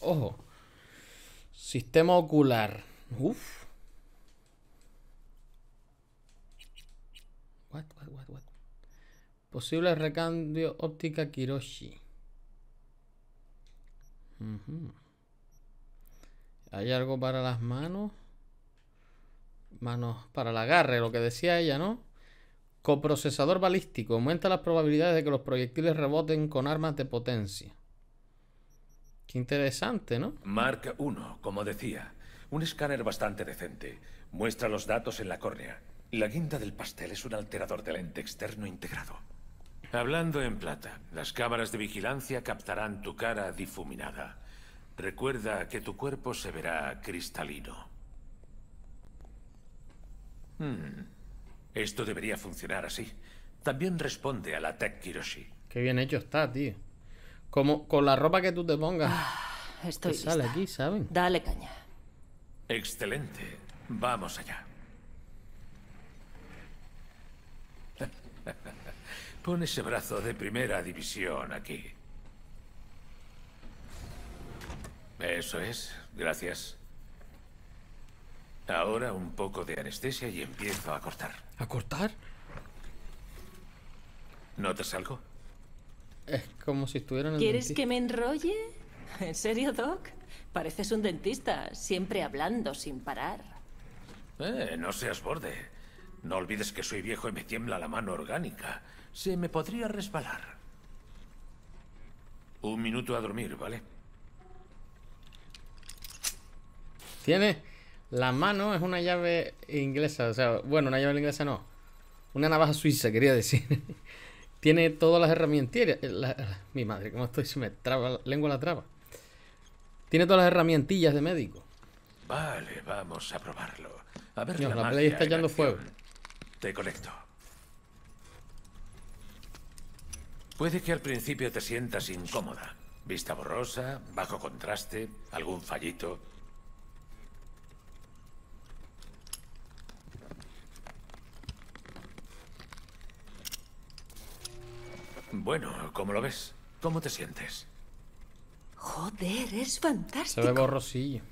¡Ojo! Sistema ocular. ¡Uf! What, what, what, what? Posible recambio óptica Kiroshi. Uh-huh. ¿Hay algo para las manos? Manos para el agarre, lo que decía ella, ¿no? Coprocesador balístico. Aumenta las probabilidades de que los proyectiles reboten con armas de potencia. Qué interesante, ¿no? Mark uno, como decía. Un escáner bastante decente. Muestra los datos en la córnea. La guinda del pastel es un alterador de lente externo integrado. Hablando en plata, las cámaras de vigilancia captarán tu cara difuminada. Recuerda que tu cuerpo se verá cristalino. Hmm. Esto debería funcionar así. También responde a la Tech Kiroshi. Qué bien hecho está, tío. Como con la ropa que tú te pongas. Ah, estoy lista. Sale aquí, ¿saben? Dale caña. Excelente. Vamos allá. Pon ese brazo de primera división aquí. Eso es, gracias. Ahora un poco de anestesia y empiezo a cortar. ¿A cortar? ¿Notas algo? Es como si estuvieran en el dentista. ¿Quieres que me enrolle? ¿En serio, Doc? Pareces un dentista, siempre hablando sin parar. Eh, no seas borde. No olvides que soy viejo y me tiembla la mano orgánica. Se me podría resbalar. Un minuto a dormir, ¿vale? Tiene la mano, es una llave inglesa, o sea, bueno, una llave inglesa no. Una navaja suiza, quería decir. Tiene todas las herramientas. La, la, mi madre, cómo estoy, se me traba la lengua, la traba. Tiene todas las herramientillas de médico. Vale, vamos a probarlo. A ver, Dios, la, la play está echando fuego. Te conecto. Puede que al principio te sientas incómoda. Vista borrosa, bajo contraste, algún fallito. Bueno, ¿cómo lo ves? ¿Cómo te sientes? Joder, es fantástico. Se ve borrosillo.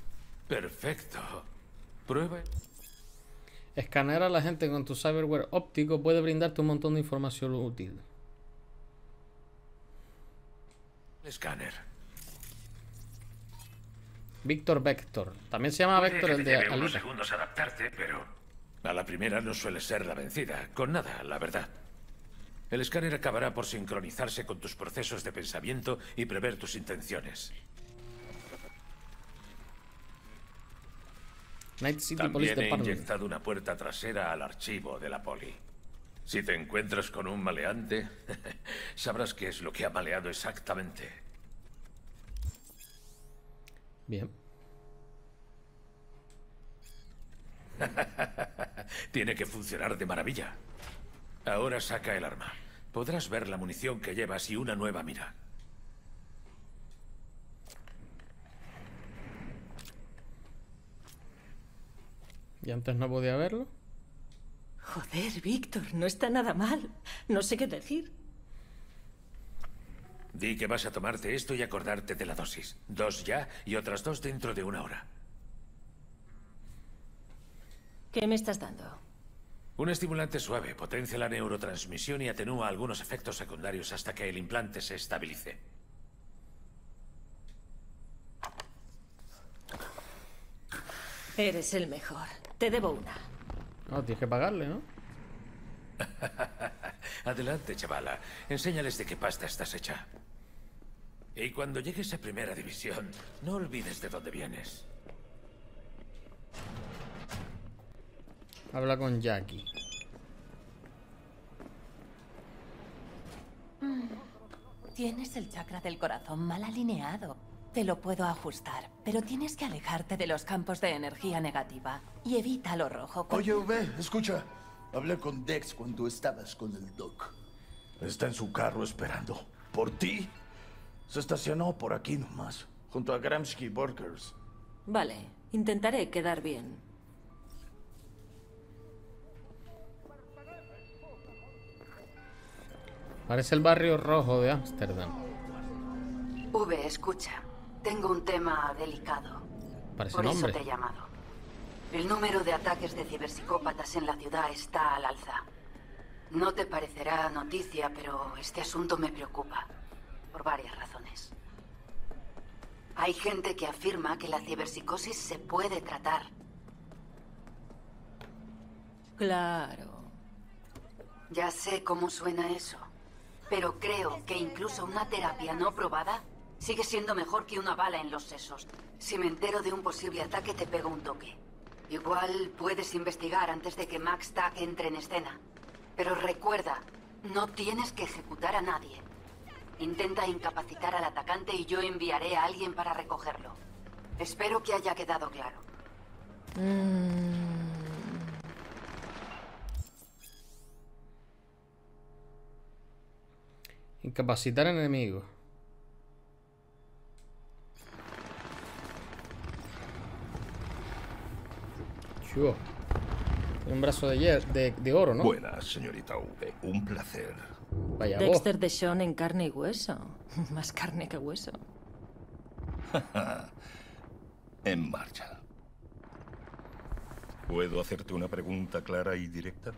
Perfecto. Prueba. Escanear a la gente con tu cyberware óptico puede brindarte un montón de información útil. Escáner. Víctor Vektor. También se llama Vektor el de Alita. Unos segundos adaptarte, pero a la primera no suele ser la vencida. Con nada, la verdad. El escáner acabará por sincronizarse con tus procesos de pensamiento y prever tus intenciones. Night City Police Department. También he inyectado una puerta trasera al archivo de la poli. Si te encuentras con un maleante, sabrás qué es lo que ha maleado exactamente. Bien. Tiene que funcionar de maravilla. Ahora saca el arma. Podrás ver la munición que llevas y una nueva mira. ¿Y antes no podía verlo? Joder, Víctor, no está nada mal. No sé qué decir. Di que vas a tomarte esto y acordarte de la dosis. Dos ya y otras dos dentro de una hora. ¿Qué me estás dando? Un estimulante suave, potencia la neurotransmisión y atenúa algunos efectos secundarios hasta que el implante se estabilice. Eres el mejor. Te debo una. No, tienes que pagarle, ¿no? Adelante, chavala. Enséñales de qué pasta estás hecha. Y cuando llegues a primera división, no olvides de dónde vienes. Habla con Jackie. Tienes el chakra del corazón mal alineado. Te lo puedo ajustar, pero tienes que alejarte de los campos de energía negativa y evita lo rojo. Con... Oye, V, escucha. Hablé con Dex cuando estabas con el Doc. Está en su carro esperando. ¿Por ti? Se estacionó por aquí nomás, junto a Gramsci Burgers. Vale, intentaré quedar bien. Parece el barrio rojo de Ámsterdam. V, escucha. Tengo un tema delicado. Parece Por nombre. eso te he llamado. El número de ataques de ciberpsicópatas en la ciudad está al alza. No te parecerá noticia, pero este asunto me preocupa. Por varias razones. Hay gente que afirma que la ciberpsicosis se puede tratar. Claro. Ya sé cómo suena eso. Pero creo que incluso una terapia no probada sigue siendo mejor que una bala en los sesos. Si me entero de un posible ataque, te pego un toque. Igual puedes investigar antes de que Max Tack entre en escena. Pero recuerda, no tienes que ejecutar a nadie. Intenta incapacitar al atacante y yo enviaré a alguien para recogerlo. Espero que haya quedado claro. Mm. Incapacitar enemigos. Chuo. Un brazo de, de, de oro, ¿no? Buenas, señorita V. Un placer. Vaya Dexter DeShawn en carne y hueso. Más carne que hueso. En marcha. ¿Puedo hacerte una pregunta clara y directa?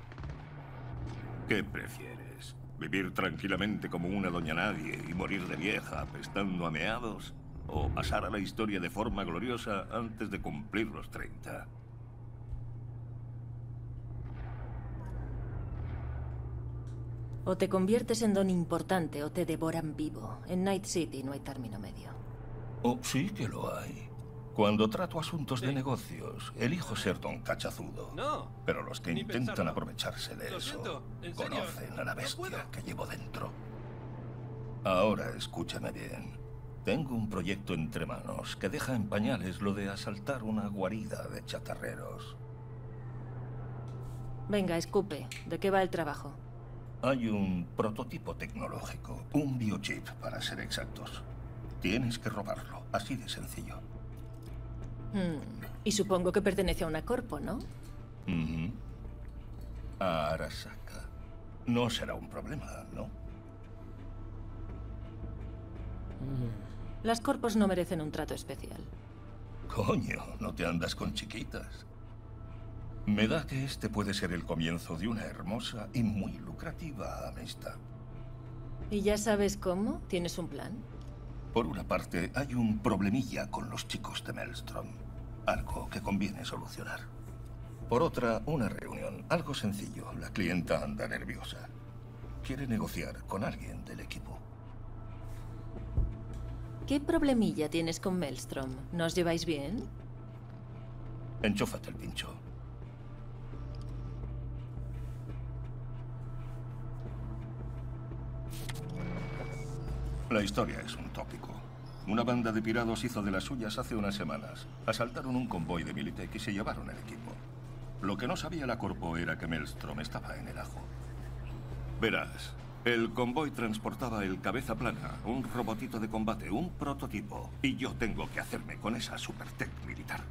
¿Qué prefieres? ¿Vivir tranquilamente como una doña nadie y morir de vieja apestando a meados? ¿O pasar a la historia de forma gloriosa antes de cumplir los treinta? O te conviertes en don importante o te devoran vivo. En Night City no hay término medio. Oh, sí que lo hay. Cuando trato asuntos sí. de negocios, elijo ser don cachazudo. No. Pero los que intentan pensarlo. aprovecharse de lo eso, conocen serio? a la bestia no que llevo dentro. Ahora escúchame bien. Tengo un proyecto entre manos que deja en pañales lo de asaltar una guarida de chatarreros. Venga, escupe. ¿De qué va el trabajo? Hay un prototipo tecnológico, un biochip para ser exactos. Tienes que robarlo, así de sencillo. Mm. Y supongo que pertenece a una corpo, ¿no? Mm-hmm. A Arasaka. No será un problema, ¿no? Mm. Las corpos no merecen un trato especial. Coño, no te andas con chiquitas. Me da que este puede ser el comienzo de una hermosa y muy lucrativa amistad. ¿Y ya sabes cómo? ¿Tienes un plan? Por una parte, hay un problemilla con los chicos de Maelstrom. Algo que conviene solucionar. Por otra, una reunión. Algo sencillo. La clienta anda nerviosa. Quiere negociar con alguien del equipo. ¿Qué problemilla tienes con Maelstrom? ¿No os lleváis bien? Enchúfate el pincho. La historia es un tópico. Una banda de pirados hizo de las suyas hace unas semanas. Asaltaron un convoy de Militech y se llevaron el equipo. Lo que no sabía la corpo era que Maelstrom estaba en el ajo. Verás, el convoy transportaba el Cabeza Plana, un robotito de combate, un prototipo. Y yo tengo que hacerme con esa supertech militar.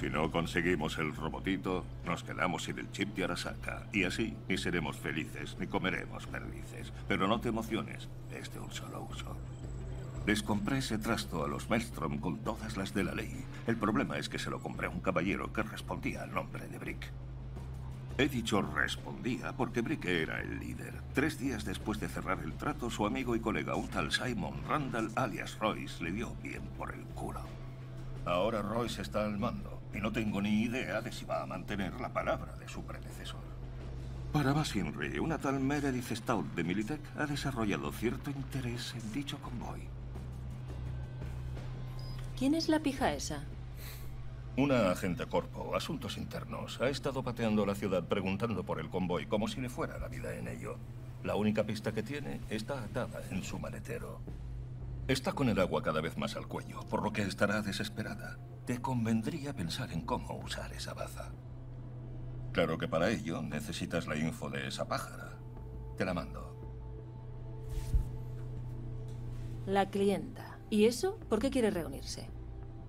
Si no conseguimos el robotito, nos quedamos sin el chip de Arasaka. Y así ni seremos felices, ni comeremos perdices. Pero no te emociones, es de un solo uso. Les compré ese trasto a los Maelstrom con todas las de la ley. El problema es que se lo compré a un caballero que respondía al nombre de Brick. He dicho respondía porque Brick era el líder. Tres días después de cerrar el trato, su amigo y colega, un tal Simon Randall, alias Royce, le dio bien por el culo. Ahora Royce está al mando. Y no tengo ni idea de si va a mantener la palabra de su predecesor. Para más Inri, una tal Meredith Stout de Militech ha desarrollado cierto interés en dicho convoy. ¿Quién es la pija esa? Una agente corpo, asuntos internos. Ha estado pateando la ciudad preguntando por el convoy como si le fuera la vida en ello. La única pista que tiene está atada en su maletero. Está con el agua cada vez más al cuello, por lo que estará desesperada. Te convendría pensar en cómo usar esa baza. Claro que para ello necesitas la info de esa pájara. Te la mando. La clienta. ¿Y eso? ¿Por qué quiere reunirse?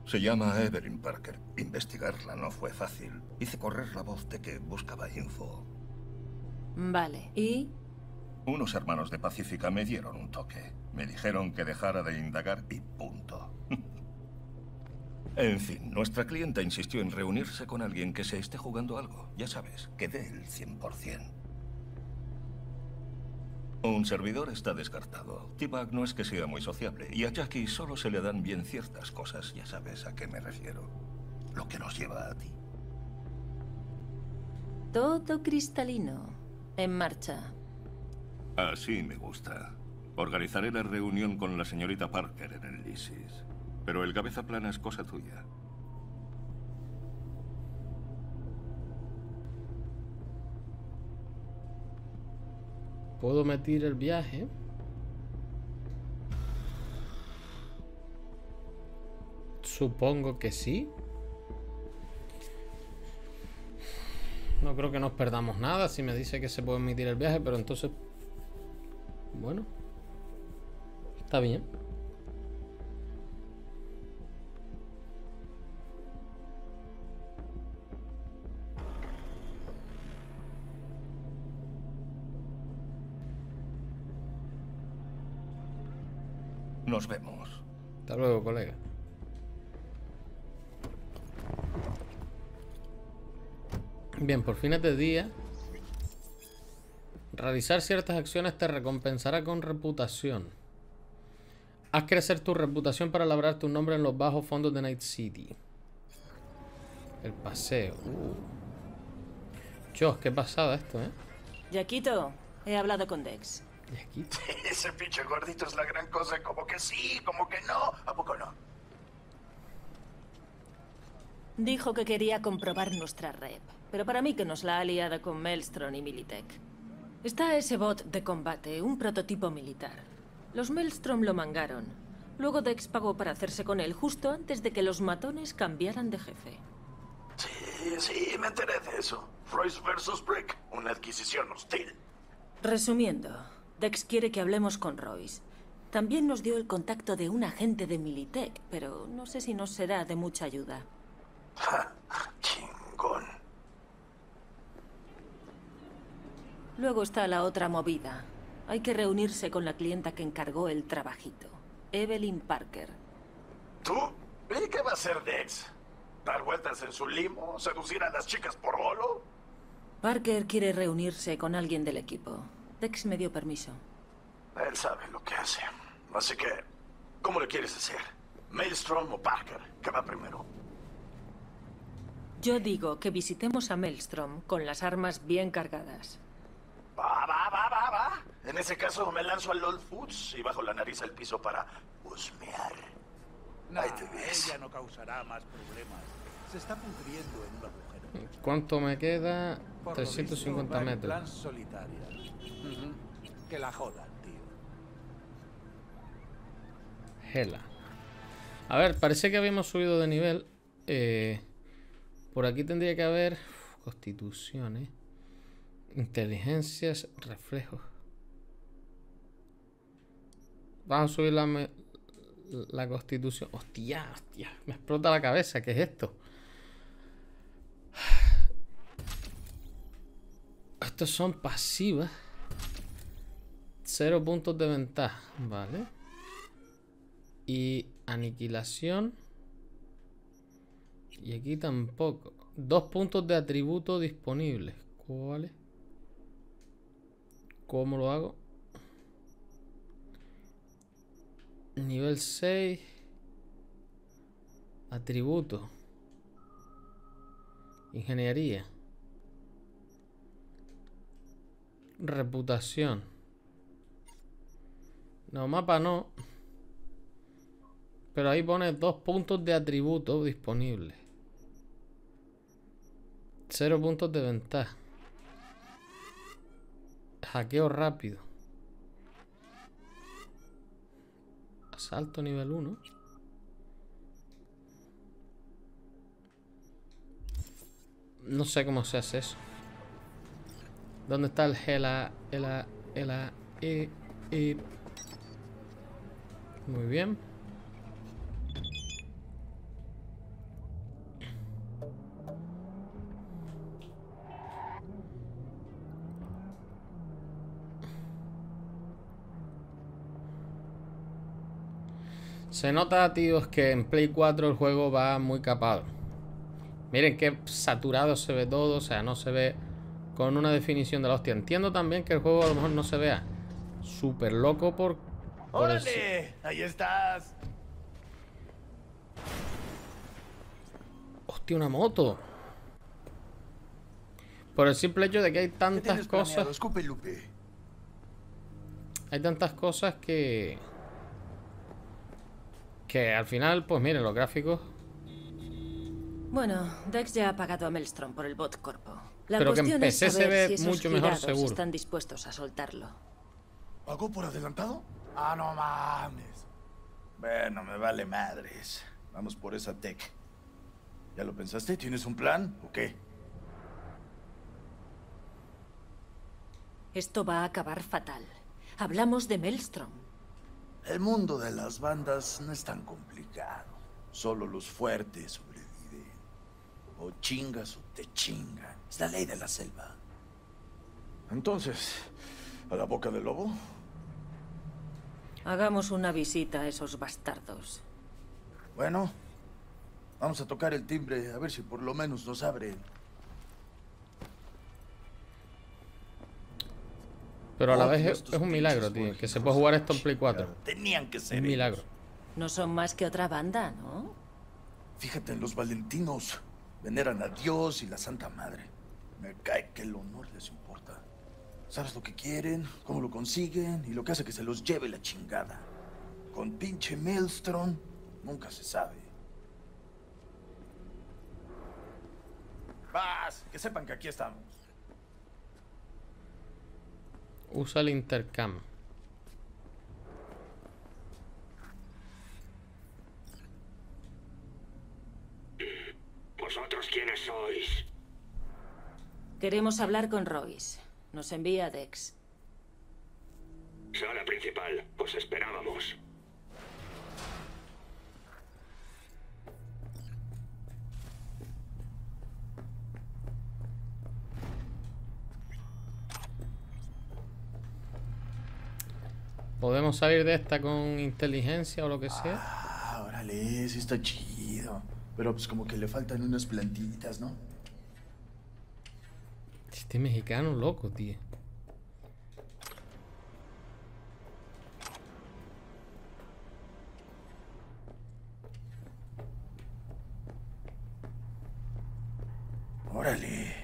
Se llama Evelyn Parker. Investigarla no fue fácil. Hice correr la voz de que buscaba info. Vale, ¿y...? Unos hermanos de Pacífica me dieron un toque. Me dijeron que dejara de indagar y punto. En fin, nuestra clienta insistió en reunirse con alguien que se esté jugando algo. Ya sabes, que dé el cien por cien. Un servidor está descartado. T-Bag no es que sea muy sociable. Y a Jackie solo se le dan bien ciertas cosas. Ya sabes a qué me refiero. Lo que nos lleva a ti. Todo cristalino. En marcha. Así me gusta. Organizaré la reunión con la señorita Parker en el Lizzie's. Pero el Cabeza Plana es cosa tuya. ¿Puedo meter el viaje? Supongo que sí. No creo que nos perdamos nada si me dice que se puede emitir el viaje, pero entonces... Bueno. Está bien. Nos vemos. Hasta luego, colega. Bien, por fin este día. Realizar ciertas acciones te recompensará con reputación. Haz crecer tu reputación para labrarte un nombre en los bajos fondos de Night City. El paseo. Uh. Dios, qué pasada esto, ¿eh? Yaquito, he hablado con Dex. Yaquito. Ese pinche gordito es la gran cosa. Como que sí, como que no. ¿A poco no? Dijo que quería comprobar nuestra rep. Pero para mí que nos la ha liado con Maelstrom y Militech. Está ese bot de combate, un prototipo militar. Los Maelstrom lo mangaron. Luego Dex pagó para hacerse con él justo antes de que los matones cambiaran de jefe. Sí, sí, me enteré de eso. Royce versus Brick, una adquisición hostil. Resumiendo, Dex quiere que hablemos con Royce. También nos dio el contacto de un agente de Militech, pero no sé si nos será de mucha ayuda. Ja, chingón. Luego está la otra movida. Hay que reunirse con la clienta que encargó el trabajito, Evelyn Parker. ¿Tú? ¿Y qué va a hacer Dex? ¿Dar vueltas en su limo? ¿Seducir a las chicas por golo? Parker quiere reunirse con alguien del equipo. Dex me dio permiso. Él sabe lo que hace. Así que, ¿cómo le quieres hacer? ¿Maelstrom o Parker? ¿Qué va primero? Yo digo que visitemos a Maelstrom con las armas bien cargadas. Va, va, va, va, va. En ese caso me lanzo al Old Foods y bajo la nariz al piso para husmear. Nah, ahí te ves. Ella no causará más problemas. Se está pudriendo en un agujero. ¿Cuánto me queda? Por trescientos cincuenta metros. Plan solitaria. Uh-huh. Que la jodan, tío. Hela. A ver, parece que habíamos subido de nivel. Eh, por aquí tendría que haber uf, constitución, eh. Inteligencias, reflejos. Vamos a subir la, me, la constitución. Hostia, hostia. Me explota la cabeza. ¿Qué es esto? Estos son pasivas. Cero puntos de ventaja. Vale. Y aniquilación. Y aquí tampoco. Dos puntos de atributo disponibles. ¿Cuál es? ¿Cómo lo hago? Nivel seis. Atributo. Ingeniería. Reputación. No, mapa no. Pero ahí pone dos puntos de atributo disponibles. Cero puntos de ventaja. Hackeo rápido. Asalto nivel uno. No sé cómo se hace eso. ¿Dónde está el hela? Hela, hela, eh, eh. Muy bien. Se nota, tíos, que en Play cuatro el juego va muy capado. Miren qué saturado se ve todo. O sea, no se ve con una definición de la hostia. Entiendo también que el juego a lo mejor no se vea súper loco por... por ¡Órale! El... ¡Ahí estás! ¡Hostia, una moto! Por el simple hecho de que hay tantas cosas... Escupe, Lupe. Hay tantas cosas que... Que al final, pues miren los gráficos. Bueno, Dex ya ha pagado a Maelstrom por el bot corpo. La Pero que en P C se ve si mucho mejor seguro. Están dispuestos a soltarlo. ¿Algo por adelantado? Ah, no mames. Bueno, me vale madres. Vamos por esa tech. ¿Ya lo pensaste? ¿Tienes un plan o qué? Esto va a acabar fatal. Hablamos de Maelstrom. El mundo de las bandas no es tan complicado. Solo los fuertes sobreviven. O chingas o te chingan. Es la ley de la selva. Entonces, ¿a la boca del lobo? Hagamos una visita a esos bastardos. Bueno, vamos a tocar el timbre, a ver si por lo menos nos abren. Pero a la vez es, es un milagro, tío, que se puede jugar esto en Play cuatro. Tenían que ser un milagro. No son más que otra banda, ¿no? Fíjate en los valentinos. Veneran a Dios y la Santa Madre. Me cae que el honor les importa. Sabes lo que quieren, cómo lo consiguen y lo que hace que se los lleve la chingada. Con pinche Maelstrom nunca se sabe. Vas, que sepan que aquí estamos. Usa el intercam. ¿Vosotros quiénes sois? Queremos hablar con Royce. Nos envía Dex. Sala principal. Os esperábamos. ¿Podemos salir de esta con inteligencia o lo que sea? Ah, órale, eso está chido. Pero pues como que le faltan unas plantitas, ¿no? Este mexicano loco, tío. Órale.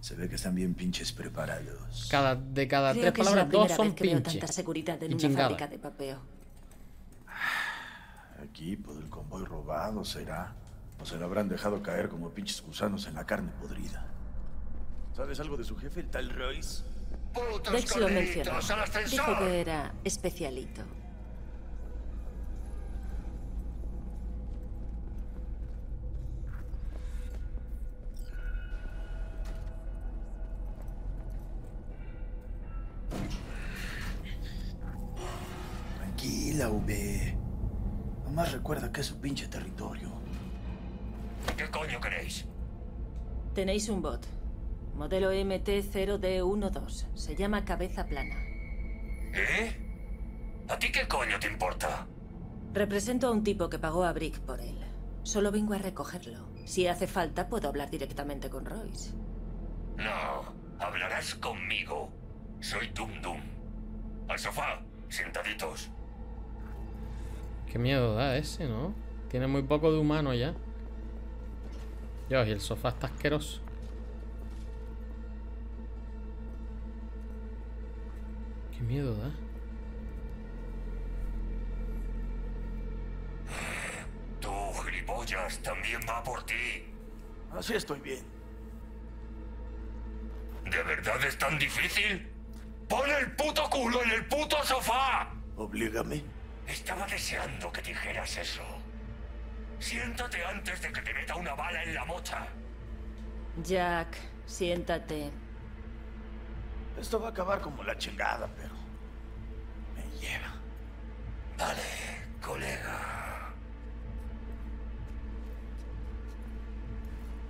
Se ve que están bien pinches preparados. Cada, de cada creo tres palabras, dos son pinches. Aquí por el convoy robado será. O se lo habrán dejado caer como pinches gusanos en la carne podrida. ¿Sabes algo de su jefe, el tal Royce? Dex lo mencionó. Dijo que era especialito. Tranquila, V. Nomás recuerda que es su pinche territorio. ¿Qué coño queréis? Tenéis un bot. Modelo M T cero D doce. Se llama Cabeza Plana. ¿Eh? ¿A ti qué coño te importa? Represento a un tipo que pagó a Brick por él. Solo vengo a recogerlo. Si hace falta, puedo hablar directamente con Royce. No, hablarás conmigo. Soy Dum Dum. Al sofá, sentaditos. Qué miedo da ese, ¿no? Tiene muy poco de humano ya. Dios, y el sofá está asqueroso. Qué miedo da. Tú, gilipollas, también va por ti. Así estoy bien. ¿De verdad es tan difícil? ¡Pon el puto culo en el puto sofá! Oblígame. Estaba deseando que dijeras eso. Siéntate antes de que te meta una bala en la mocha. Jack, siéntate. Esto va a acabar como la chingada, pero... me lleva. Vale, colega.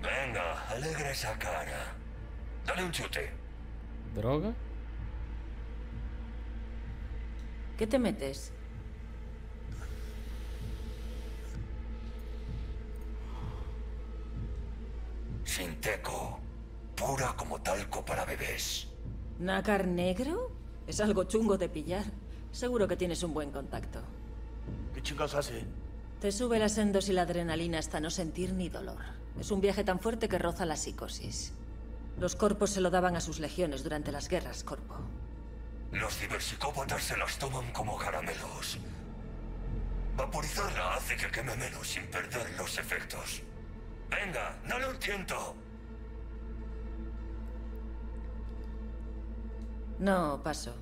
Venga, alegre esa cara. Dale un chute. ¿Droga? ¿Qué te metes? Sinteco. Pura como talco para bebés. ¿Nácar negro? Es algo chungo de pillar. Seguro que tienes un buen contacto. ¿Qué chingados hace? Te sube las endos y la adrenalina hasta no sentir ni dolor. Es un viaje tan fuerte que roza la psicosis. Los corpos se lo daban a sus legiones durante las guerras, corpo. Los ciberpsicópatas se las toman como caramelos. Vaporizarla hace que queme menos sin perder los efectos. Venga, dale un tiento. No, paso.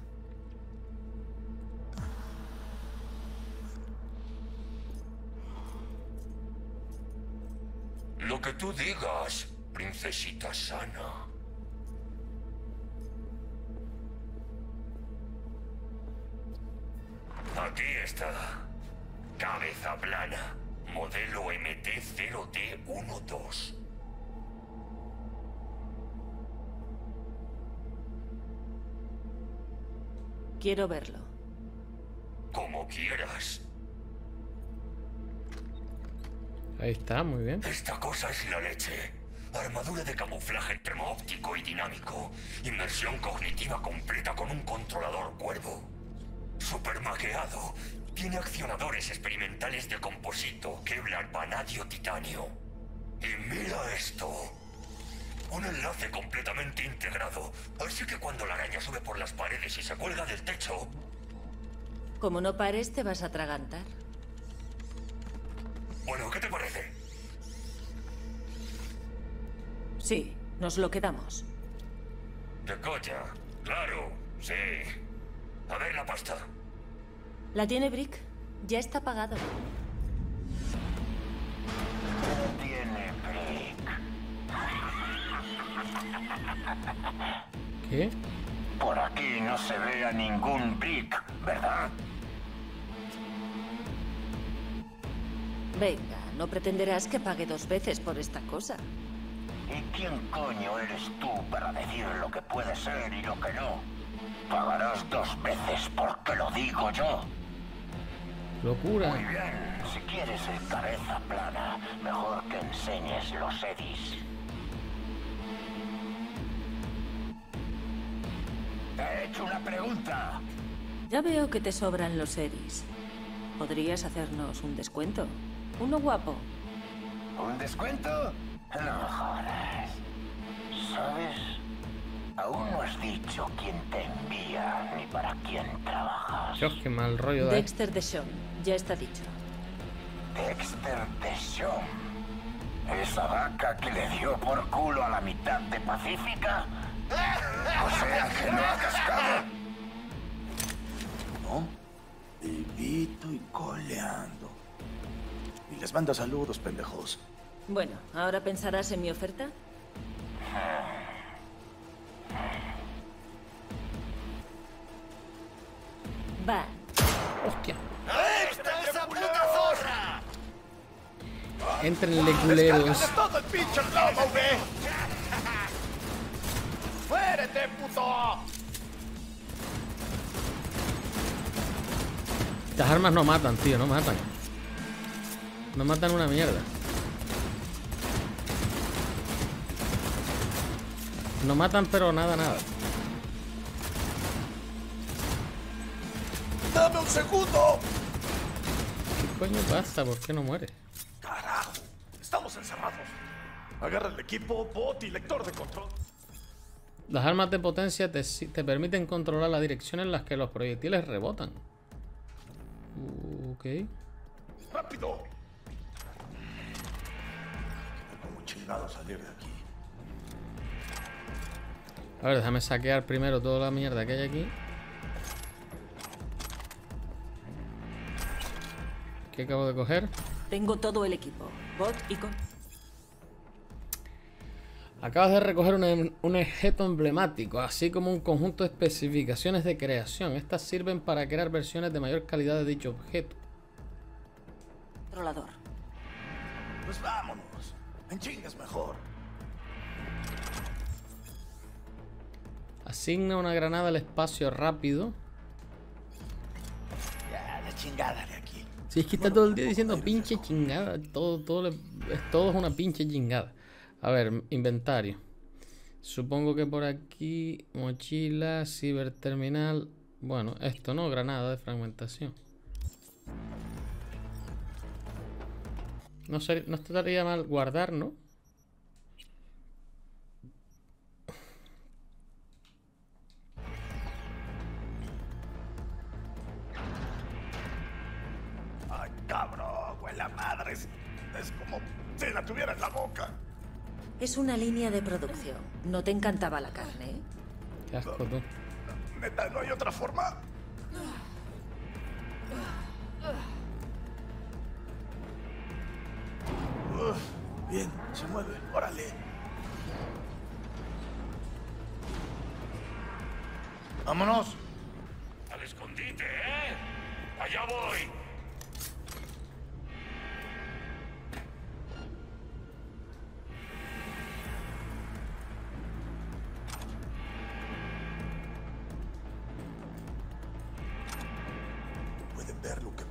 Lo que tú digas, princesita sana. Aquí está. Cabeza Plana. Modelo M T cero D doce. Quiero verlo. como quieras. Ahí está, muy bien. Esta cosa es la leche. Armadura de camuflaje termoóptico y dinámico. Inmersión cognitiva completa con un controlador cuervo. Supermaqueado. Tiene accionadores experimentales de composito, Kevlar, vanadio, titanio. Y mira esto. Un enlace completamente integrado. Así que cuando la araña sube por las paredes y se cuelga del techo... Como no pares, te vas a atragantar. Bueno, ¿qué te parece? Sí, nos lo quedamos. De coña, claro, sí. A ver la pasta. La tiene Brick. Ya está pagado. La tiene Brick. ¿Qué? Por aquí no se ve a ningún Brick, ¿verdad? Venga, no pretenderás que pague dos veces por esta cosa. ¿Y quién coño eres tú para decir lo que puede ser y lo que no? Pagarás dos veces porque lo digo yo. Locura. Muy bien, si quieres el cabeza plana, mejor que enseñes los edis. Te he hecho una pregunta. Ya veo que te sobran los edis. ¿Podrías hacernos un descuento? Uno guapo. ¿Un descuento? No jodas. ¿Sabes? Aún no has dicho quién te envía ni para quién trabajas. Dios, qué mal rollo da. Dexter DeShawn, ya está dicho. Dexter DeShawn. Esa vaca que le dio por culo a la mitad de Pacífica. O sea que no ha cascado. ¿No? Vivito y coleando. Y les manda saludos, pendejos. Bueno, ¿ahora pensarás en mi oferta? Va. Hostia. ¡Esta es la puta zorra! Entrenle, culeros. ¡Todo el pinche lobo, ve! ¡Fuérete, puto! Estas armas no matan, tío, no matan. No matan una mierda. No matan, pero nada, nada. ¡Dame un segundo! ¿Qué coño pasa? ¿Por qué no muere? ¡Carajo! Estamos encerrados. Agarra el equipo, bot y lector de control. Las armas de potencia te, te permiten controlar la dirección en la que los proyectiles rebotan. Ok. ¡Rápido! Como chingado salir de aquí. A ver, déjame saquear primero toda la mierda que hay aquí. ¿Qué acabo de coger? Tengo todo el equipo. Bot y con... Acabas de recoger un, un objeto emblemático, así como un conjunto de especificaciones de creación. Estas sirven para crear versiones de mayor calidad de dicho objeto. Controlador. Pues vámonos. En chingas mejor. Asigna una granada al espacio rápido. Ya, la chingada de aquí. Si es que está todo el día diciendo pinche chingada. Todo, todo, todo es una pinche chingada. A ver, inventario. Supongo que por aquí, mochila, ciberterminal. Bueno, esto no, granada de fragmentación. No, ser, no estaría mal guardar, ¿no? Ay, cabrón, huela madres. Es como si la tuviera en la boca. Es una línea de producción. No te encantaba la carne, ¿eh? Qué asco, tú. Neta, no hay otra forma. Uf, bien, se mueve. Órale. Vámonos. Al escondite, ¿eh? Allá voy.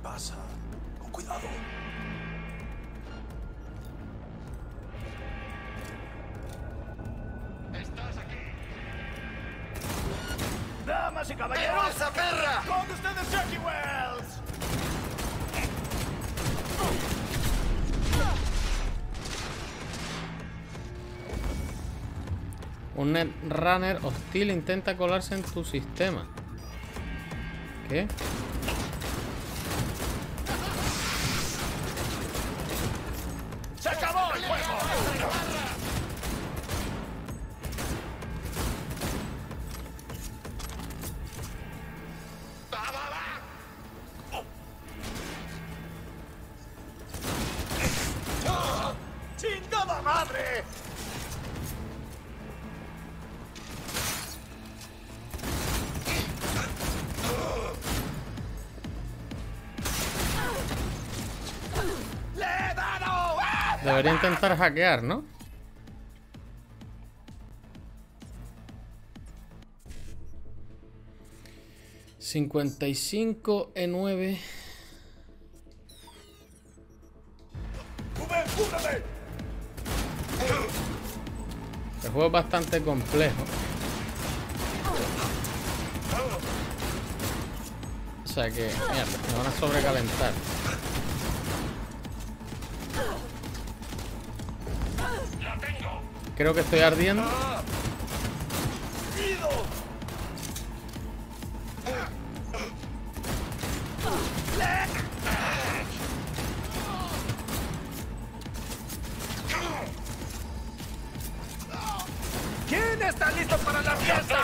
pasa? Con cuidado. ¡Estás aquí! ¡Damas y caballeros! ¡Perosa perra! ¡Con ustedes, Jackie Wells! Un netrunner hostil intenta colarse en tu sistema. ¿Qué? ¡Se acabó el juego! ¡Chingada madre! Debería intentar hackear, ¿no? cincuenta y cinco E nueve. El juego es bastante complejo. O sea que, mierda, me van a sobrecalentar. Creo que estoy ardiendo. ¿Quién está listo para la fiesta?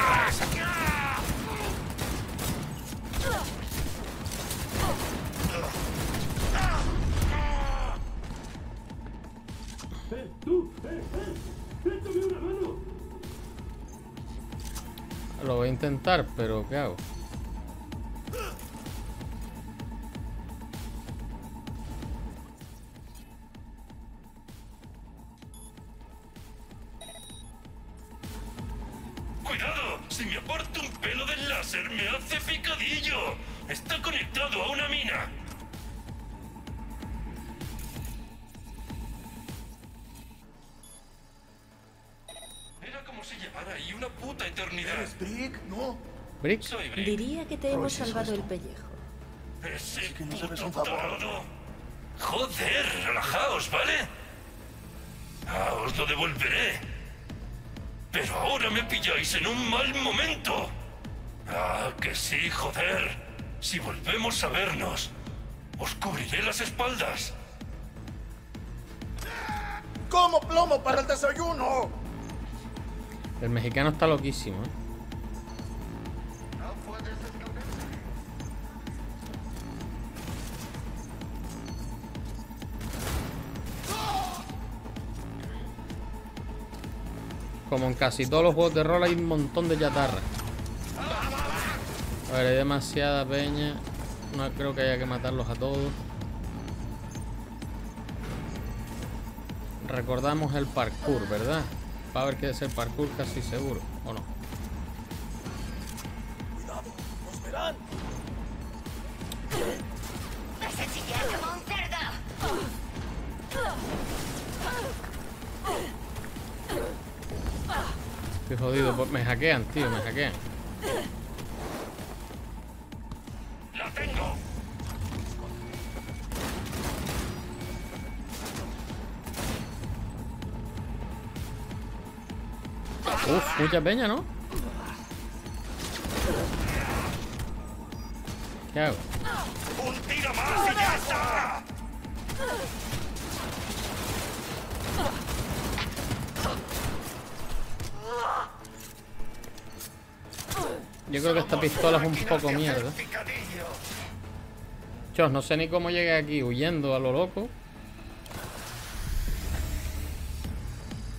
Lo voy a intentar, pero ¿qué hago? ¡Cuidado! Si me aparto un pelo del láser, me hace picadillo. Está conectado a una mina. ¿Eres Brick? No. ¿Brick? Soy Brick. Diría que te Royce hemos salvado es el pellejo. Ese Así que no sabes un favor. Tarado. Joder, relajaos, ¿vale? Ah, os lo devolveré. Pero ahora me pilláis en un mal momento. Ah, que sí, joder. Si volvemos a vernos, os cubriré las espaldas. ¡Como plomo para el desayuno! El mexicano está loquísimo, ¿eh? Como en casi todos los juegos de rol hay un montón de chatarra. A ver, hay demasiada peña. No creo que haya que matarlos a todos. Recordamos el parkour, ¿verdad? Va a haber que hacer parkour casi seguro, ¿o no? Cuidado, nos verán. ¡Vas a chillar como un cerdo! Qué jodido, me hackean, tío, me hackean. ¡La tengo! Uf, mucha peña, ¿no? ¿Qué hago? ¡Un tiro más y ya está! Yo creo que esta pistola es un poco mierda. Chos, no sé ni cómo llegué aquí, huyendo a lo loco.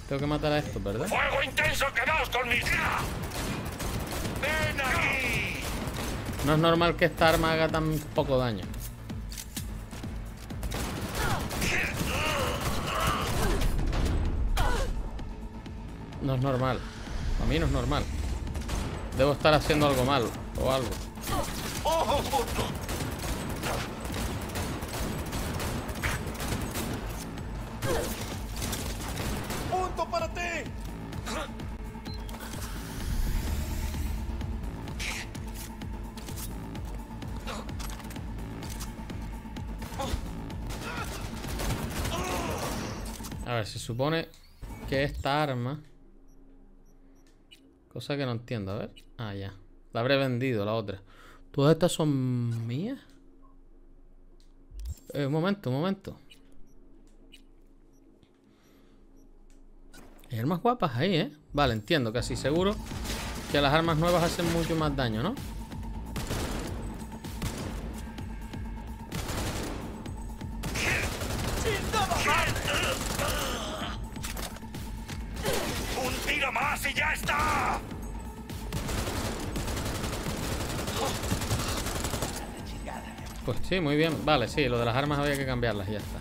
Tengo que matar a esto, ¿verdad? ¡Fuego intenso! ¡Quedaos con mi tira! ¡Ven aquí! No es normal que esta arma haga tan poco daño. No es normal. A mí no es normal. Debo estar haciendo algo malo o algo. ¡Punto para ti! A ver, se supone que esta arma... Cosa que no entiendo, a ver... Ah, ya. La habré vendido, la otra. ¿Todas estas son mías? Eh, un momento, un momento. Hay armas guapas ahí, ¿eh? Vale, entiendo, casi seguro que las armas nuevas hacen mucho más daño, ¿no? Pues sí, muy bien. Vale, sí, lo de las armas había que cambiarlas y ya está.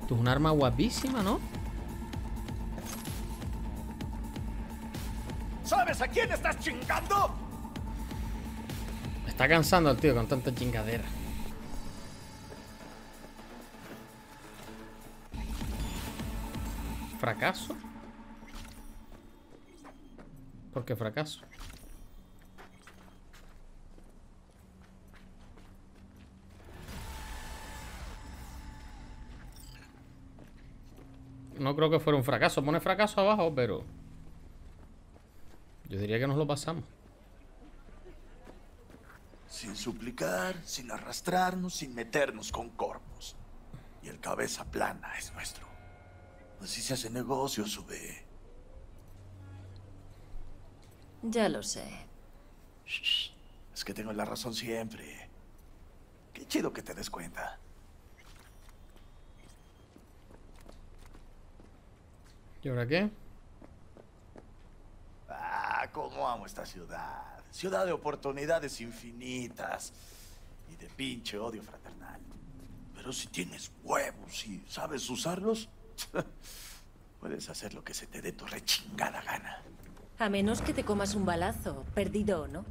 Esto es un arma guapísima, ¿no? ¿Sabes a quién estás chingando? Me está cansando el tío con tanta chingadera. ¿Fracaso? ¿Por qué fracaso? No creo que fuera un fracaso. Pone fracaso abajo, pero... Yo diría que nos lo pasamos. Sin suplicar, sin arrastrarnos, sin meternos con corpos. Y el cabeza plana es nuestro. Así se hace negocio, sube. Ya lo sé. Shh, es que tengo la razón siempre. Qué chido que te des cuenta. ¿Y ahora qué? Ah, cómo amo esta ciudad. Ciudad de oportunidades infinitas. Y de pinche odio fraternal. Pero si tienes huevos y sabes usarlos... Puedes hacer lo que se te dé tu rechingada gana. A menos que te comas un balazo, perdido o no.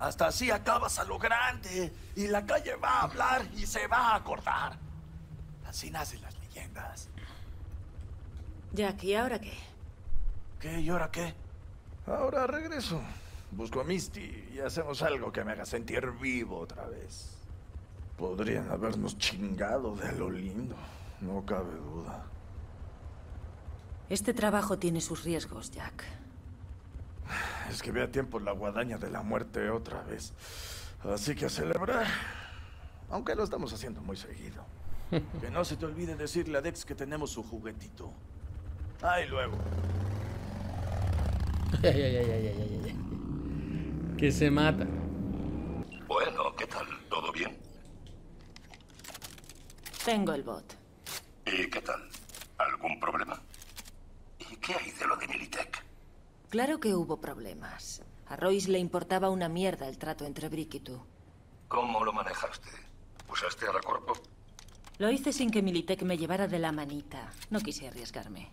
Hasta así acabas a lo grande. Y la calle va a hablar y se va a acordar. Así nacen las leyendas. Jack, ¿y ahora qué? ¿Qué? ¿Y ahora qué? Ahora regreso. Busco a Misty y hacemos algo que me haga sentir vivo otra vez. Podrían habernos chingado de lo lindo. No cabe duda. Este trabajo tiene sus riesgos, Jack. Es que ve a tiempo la guadaña de la muerte otra vez. Así que a celebrar. Aunque lo estamos haciendo muy seguido. Que no se te olvide decirle a Dex que tenemos su juguetito. Ahí luego. Que se mata. Bueno, ¿qué tal? ¿Todo bien? Tengo el bot. ¿Y qué tal? ¿Algún problema? ¿Qué hay de lo de Militech? Claro que hubo problemas. A Royce le importaba una mierda el trato entre Brick y tú. ¿Cómo lo manejaste? ¿Usaste a la corpo? Lo hice sin que Militech me llevara de la manita. No quise arriesgarme.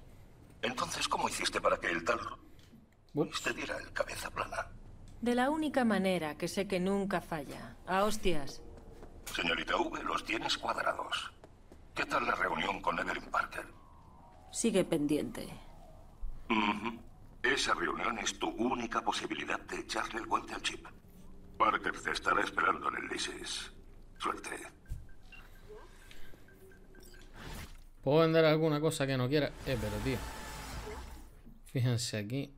Entonces, ¿cómo hiciste para que el tal Royce te diera el cabeza plana? De la única manera que sé que nunca falla. A hostias. Señorita V, los tienes cuadrados. ¿Qué tal la reunión con Evelyn Parker? Sigue pendiente. Uh-huh. Esa reunión es tu única posibilidad de echarle el guante al chip. Parker te estará esperando en el Lizzie's. Suerte. Puedo vender alguna cosa que no quiera. Eh, pero tío. Fíjense aquí.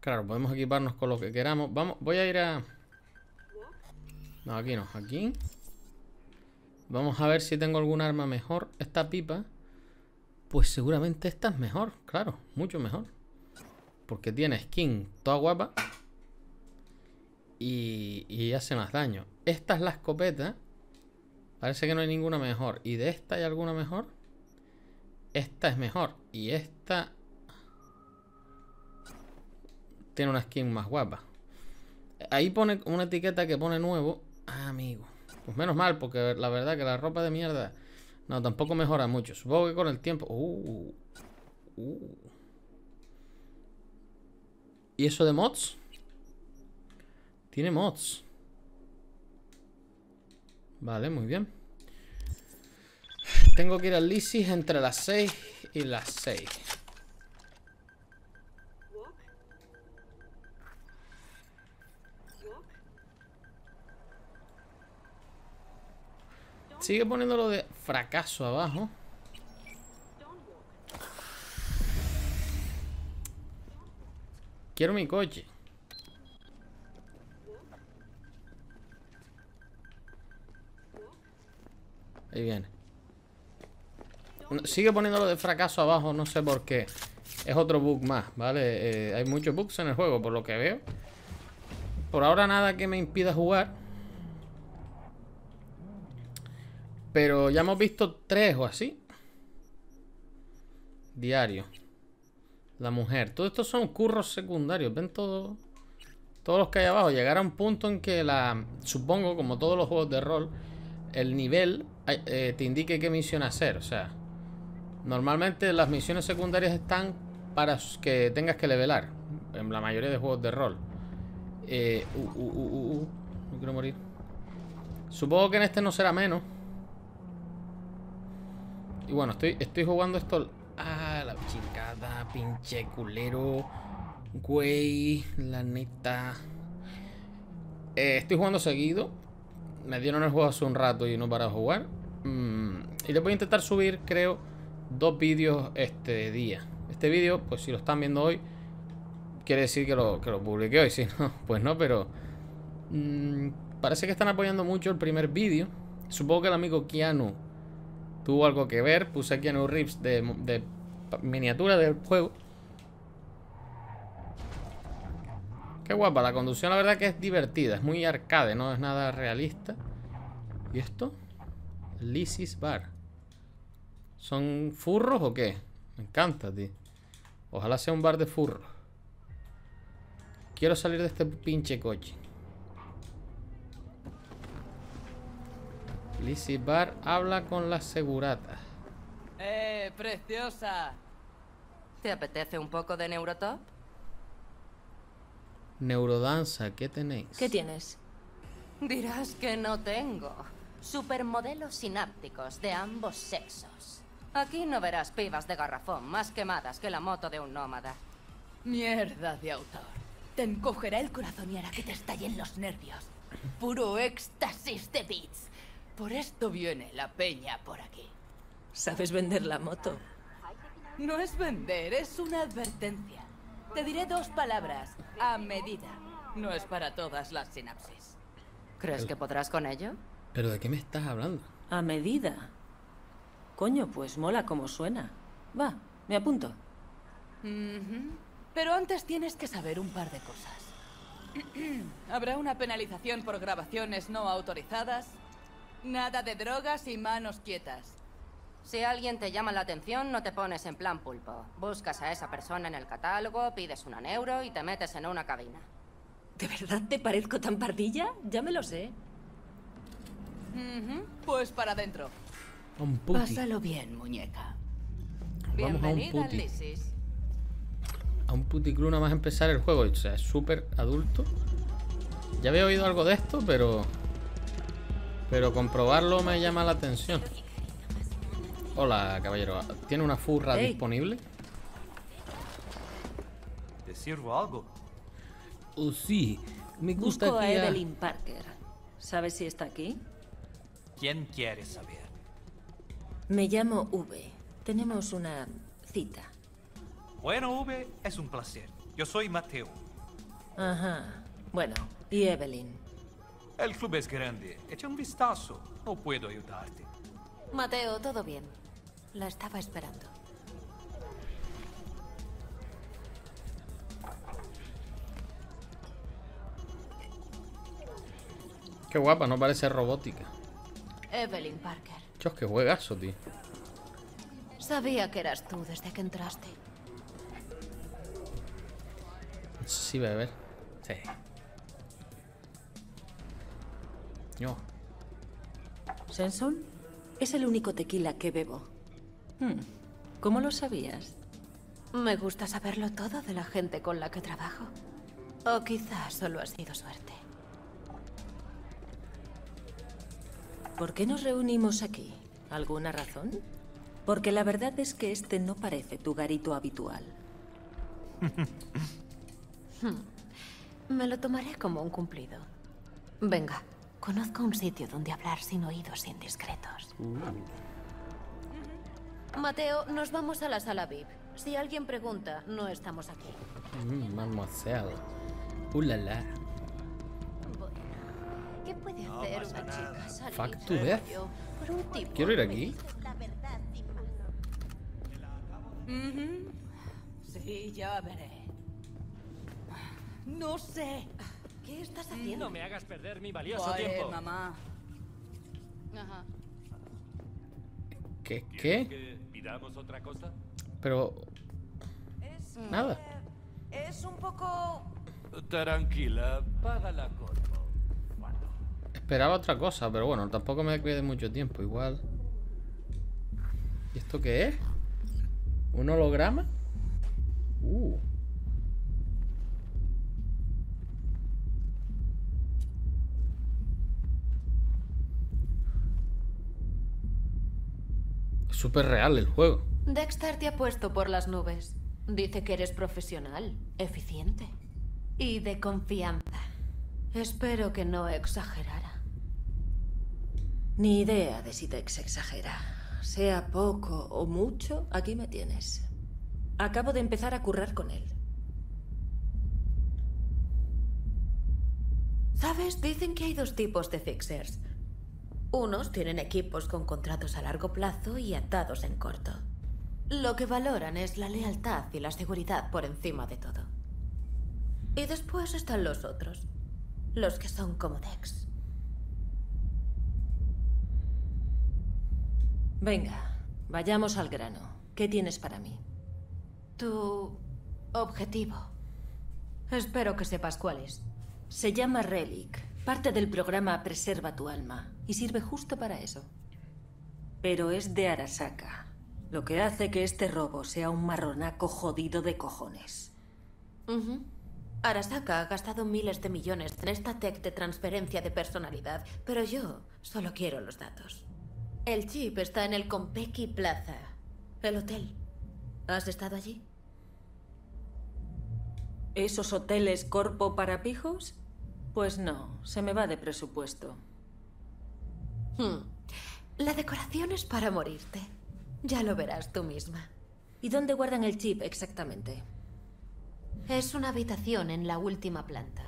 Claro, podemos equiparnos con lo que queramos. Vamos, voy a ir a... No, aquí no, aquí. Vamos a ver si tengo algún arma mejor. Esta pipa... Pues seguramente esta es mejor, claro, mucho mejor. Porque tiene skin toda guapa. Y, y hace más daño. Esta es la escopeta. Parece que no hay ninguna mejor. ¿Y de esta hay alguna mejor? Esta es mejor. Y esta... Tiene una skin más guapa. Ahí pone una etiqueta que pone nuevo. Ah, amigo. Pues menos mal, porque la verdad que la ropa de mierda... No, tampoco mejora mucho. Supongo que con el tiempo... Uh, uh. ¿Y eso de mods? Tiene mods. Vale, muy bien. Tengo que ir al Lizzie's entre las seis y las seis. Sigue poniéndolo de fracaso abajo. Quiero mi coche. Ahí viene. Sigue poniéndolo de fracaso abajo, no sé por qué. Es otro bug más, ¿vale? Eh, hay muchos bugs en el juego, por lo que veo. Por ahora nada que me impida jugar. Pero ya hemos visto tres o así. Diario. La mujer. Todo esto son curros secundarios. Ven todo, todos los que hay abajo. Llegará un punto en que la... Supongo, como todos los juegos de rol, el nivel eh, te indique qué misión hacer. O sea, normalmente las misiones secundarias están para que tengas que levelar. En la mayoría de juegos de rol. Eh, uh, uh, uh, uh, uh. No quiero morir. Supongo que en este no será menos. Y bueno, estoy, estoy jugando esto. Ah, la chingada, pinche culero. Güey, la neta. Eh, estoy jugando seguido. Me dieron el juego hace un rato y no para jugar. Mm, y les voy a intentar subir, creo, dos vídeos este día. Este vídeo, pues si lo están viendo hoy, quiere decir que lo, que lo publiqué hoy. Si no, pues no, pero. Mm, parece que están apoyando mucho el primer vídeo. Supongo que el amigo Keanu tuvo algo que ver. Puse aquí en un Reeves de, de miniatura del juego. Qué guapa. La conducción la verdad que es divertida. Es muy arcade. No es nada realista. ¿Y esto? Lizzie's Bar. ¿Son furros o qué? Me encanta, tío. Ojalá sea un bar de furros. Quiero salir de este pinche coche. Lizzie's Bar habla con la segurata. ¡Eh, preciosa! ¿Te apetece un poco de Neurotop? Neurodanza, ¿qué tenéis? ¿Qué tienes? Dirás que no tengo. Supermodelos sinápticos de ambos sexos. Aquí no verás pibas de garrafón más quemadas que la moto de un nómada. Mierda de autor. Te encogerá el corazón y hará que te estallen los nervios. Puro éxtasis de beats. Por esto viene la peña por aquí. ¿Sabes vender la moto? No es vender, es una advertencia. Te diré dos palabras. A medida. No es para todas las sinapsis. ¿Crees pero, que podrás con ello? ¿Pero de qué me estás hablando? A medida. Coño, pues mola como suena. Va, me apunto. Mm-hmm. Pero antes tienes que saber un par de cosas. Habrá una penalización por grabaciones no autorizadas. Nada de drogas y manos quietas. Si alguien te llama la atención, no te pones en plan pulpo. Buscas a esa persona en el catálogo, pides una neuro y te metes en una cabina. ¿De verdad te parezco tan pardilla? Ya me lo sé. Uh-huh. Pues para adentro. Pásalo bien, muñeca. Vamos bienvenida a un puti. A un puticlú nada más empezar el juego. O sea, es súper adulto. Ya había oído algo de esto, pero... Pero comprobarlo me llama la atención. Hola, caballero. ¿Tiene una furra hey. disponible? ¿Te sirvo algo? Oh, sí. Me gusta. Busco a Evelyn Parker. ¿Sabes si está aquí? ¿Quién quiere saber? Me llamo V. Tenemos una cita. Bueno, V, es un placer. Yo soy Mateo. Ajá. Bueno, y Evelyn. El club es grande. Echa un vistazo. No puedo ayudarte. Mateo, todo bien. La estaba esperando. Qué guapa, no parece robótica. Evelyn Parker. Dios, qué juegazo, tío. Sabía que eras tú desde que entraste. Sí, bebé. Sí. No. ¿Senson? Es el único tequila que bebo. Hmm. ¿Cómo lo sabías? Me gusta saberlo todo de la gente con la que trabajo. O quizás solo ha sido suerte. ¿Por qué nos reunimos aquí? ¿Alguna razón? Porque la verdad es que este no parece tu garito habitual. Me lo tomaré como un cumplido. Venga, conozco un sitio donde hablar sin oídos indiscretos. Mm. Mateo, nos vamos a la sala V I P. Si alguien pregunta, no estamos aquí. Mm, mademoiselle. Uh, la, la. Bueno, ¿qué puede hacer no una chica salir por un tipo? Quiero ir aquí. Mm-hmm. Sí, ya veré. No sé. ¿Qué estás haciendo? No me hagas perder mi valioso Oye, tiempo. Mamá. Ajá. ¿Qué? ¿Qué? ¿Que pidamos otra cosa? Pero... Es, nada. Eh, es un poco... Tranquila, paga la corpo. Bueno. Esperaba otra cosa, pero bueno, tampoco me quede mucho tiempo. Igual... ¿Y esto qué es? ¿Un holograma? Uh. Es súper real el juego. Dexter te ha puesto por las nubes. Dice que eres profesional, eficiente y de confianza. Espero que no exagerara. Ni idea de si Dex exagera. Sea poco o mucho, aquí me tienes. Acabo de empezar a currar con él. ¿Sabes? Dicen que hay dos tipos de fixers. Unos tienen equipos con contratos a largo plazo y atados en corto. Lo que valoran es la lealtad y la seguridad por encima de todo. Y después están los otros, los que son como Dex. Venga, vayamos al grano. ¿Qué tienes para mí? Tu objetivo. Espero que sepas cuál es. Se llama Relic. Parte del programa Preserva tu Alma y sirve justo para eso. Pero es de Arasaka, lo que hace que este robo sea un marronaco jodido de cojones. Uh-huh. Arasaka ha gastado miles de millones en esta tech de transferencia de personalidad, pero yo solo quiero los datos. El chip está en el Konpeki Plaza, el hotel. ¿Has estado allí? ¿Esos hoteles corpo para pijos? Pues no, se me va de presupuesto. Hmm. La decoración es para morirte. Ya lo verás tú misma. ¿Y dónde guardan el chip exactamente? Es una habitación en la última planta.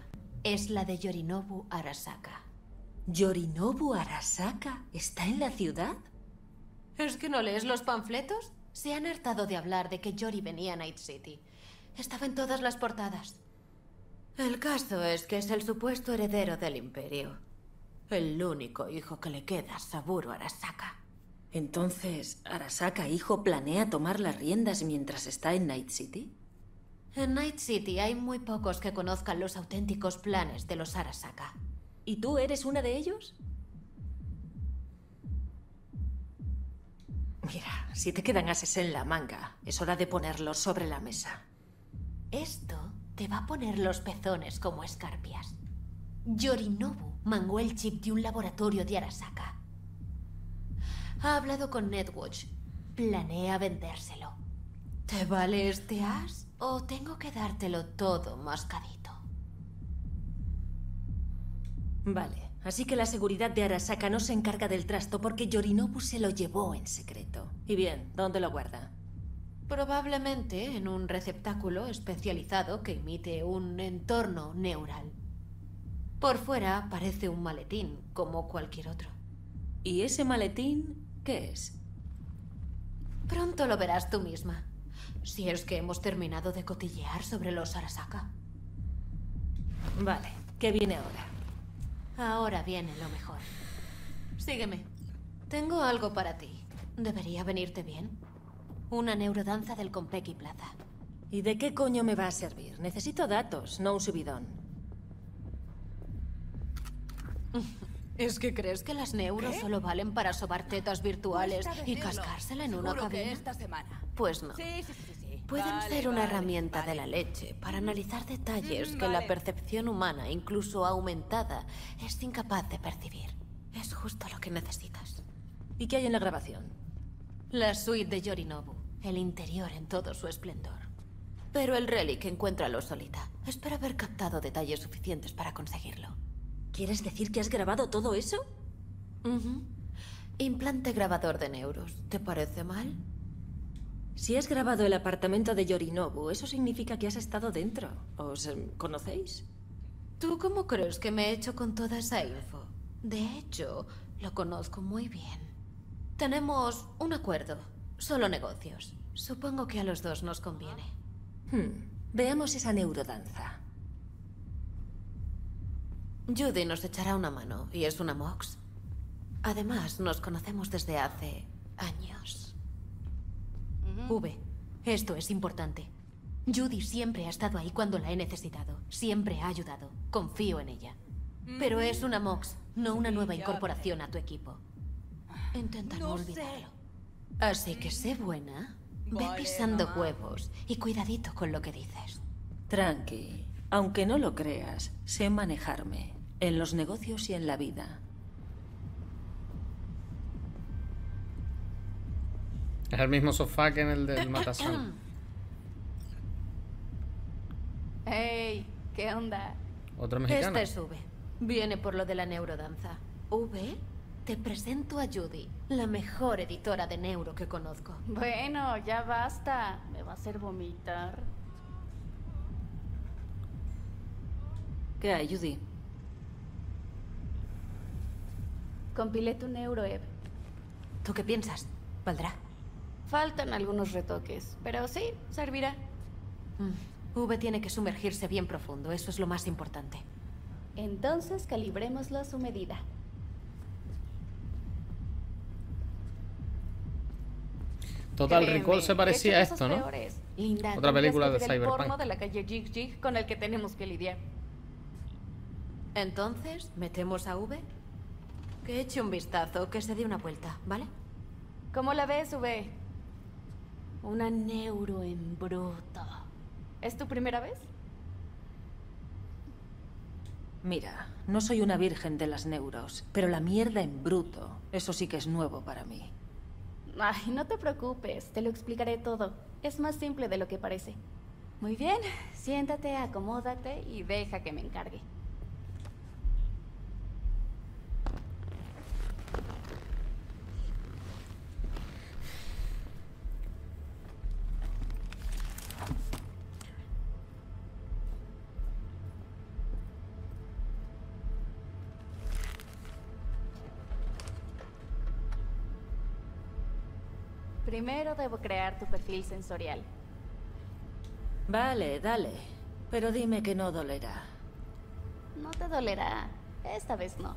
Es la de Yorinobu Arasaka. ¿Yorinobu Arasaka está en la ciudad? ¿Es que no lees los panfletos? Se han hartado de hablar de que Yori venía a Night City. Estaba en todas las portadas. El caso es que es el supuesto heredero del Imperio. El único hijo que le queda a Saburo Arasaka. Entonces, ¿Arasaka hijo planea tomar las riendas mientras está en Night City? En Night City hay muy pocos que conozcan los auténticos planes de los Arasaka. ¿Y tú eres una de ellos? Mira, si te quedan ases en la manga, es hora de ponerlos sobre la mesa. Esto... te va a poner los pezones como escarpias. Yorinobu mangó el chip de un laboratorio de Arasaka. Ha hablado con Netwatch. Planea vendérselo. ¿Te vale este as o tengo que dártelo todo mascadito? Vale, así que la seguridad de Arasaka no se encarga del trasto porque Yorinobu se lo llevó en secreto. Y bien, ¿dónde lo guarda? Probablemente en un receptáculo especializado que imite un entorno neural. Por fuera parece un maletín, como cualquier otro. ¿Y ese maletín qué es? Pronto lo verás tú misma, si es que hemos terminado de cotillear sobre los Arasaka. Vale, ¿qué viene ahora? Ahora viene lo mejor. Sígueme. Tengo algo para ti. Debería venirte bien. Una neurodanza del Konpeki Plaza. ¿Y de qué coño me va a servir? Necesito datos, no un subidón. ¿Es que crees que las neuros ¿Qué? solo valen para sobar tetas virtuales y cascársela en una cabina? Esta semana. Pues no. Sí, sí, sí, sí. Pueden ser una herramienta de la leche para analizar detalles que la percepción humana, incluso aumentada, es incapaz de percibir. Es justo lo que necesitas. ¿Y qué hay en la grabación? La suite de Yorinobu, el interior en todo su esplendor. Pero el Relic encuéntralo solita. Espero haber captado detalles suficientes para conseguirlo. ¿Quieres decir que has grabado todo eso? Uh-huh. Implante grabador de neuros. ¿Te parece mal? Si has grabado el apartamento de Yorinobu, eso significa que has estado dentro. ¿Os eh, conocéis? ¿Tú cómo crees que me he hecho con toda esa info? De hecho, lo conozco muy bien. Tenemos un acuerdo. Solo negocios. Supongo que a los dos nos conviene. Hmm. Veamos esa neurodanza. Judy nos echará una mano, y es una Mox. Además, nos conocemos desde hace años. V, esto es importante. Judy siempre ha estado ahí cuando la he necesitado. Siempre ha ayudado. Confío en ella. Pero es una Mox, no una nueva incorporación a tu equipo. Intenta no olvidarlo. Así que sé buena. Ve pisando huevos y cuidadito con lo que dices. Tranqui. Aunque no lo creas, sé manejarme. En los negocios y en la vida. Es el mismo sofá que en el del Matasán. Hey, ¿qué onda? Otro mexicano. Este es V. Viene por lo de la neurodanza. V, te presento a Judy, la mejor editora de neuro que conozco. Bueno, ya basta. Me va a hacer vomitar. ¿Qué hay, Judy? Compilé tu neuro, Eve. ¿Tú qué piensas? ¿Valdrá? Faltan algunos retoques, pero sí, servirá. Mm. V tiene que sumergirse bien profundo, eso es lo más importante. Entonces calibrémoslo a su medida. Total Créeme, Recall se parecía a esto, ¿no? Linda, otra película de Cyberpunk. El porno de la calle Jig Jig con el que tenemos que lidiar. Entonces, ¿metemos a V? Que eche un vistazo, que se dé una vuelta, ¿vale? ¿Cómo la ves, V? Una neuro en bruto. ¿Es tu primera vez? Mira, no soy una virgen de las neuros, pero la mierda en bruto, eso sí que es nuevo para mí. Ay, no te preocupes, te lo explicaré todo. Es más simple de lo que parece. Muy bien, siéntate, acomódate y deja que me encargue. Primero debo crear tu perfil sensorial. Vale, dale. Pero dime que no dolerá. No te dolerá. Esta vez no.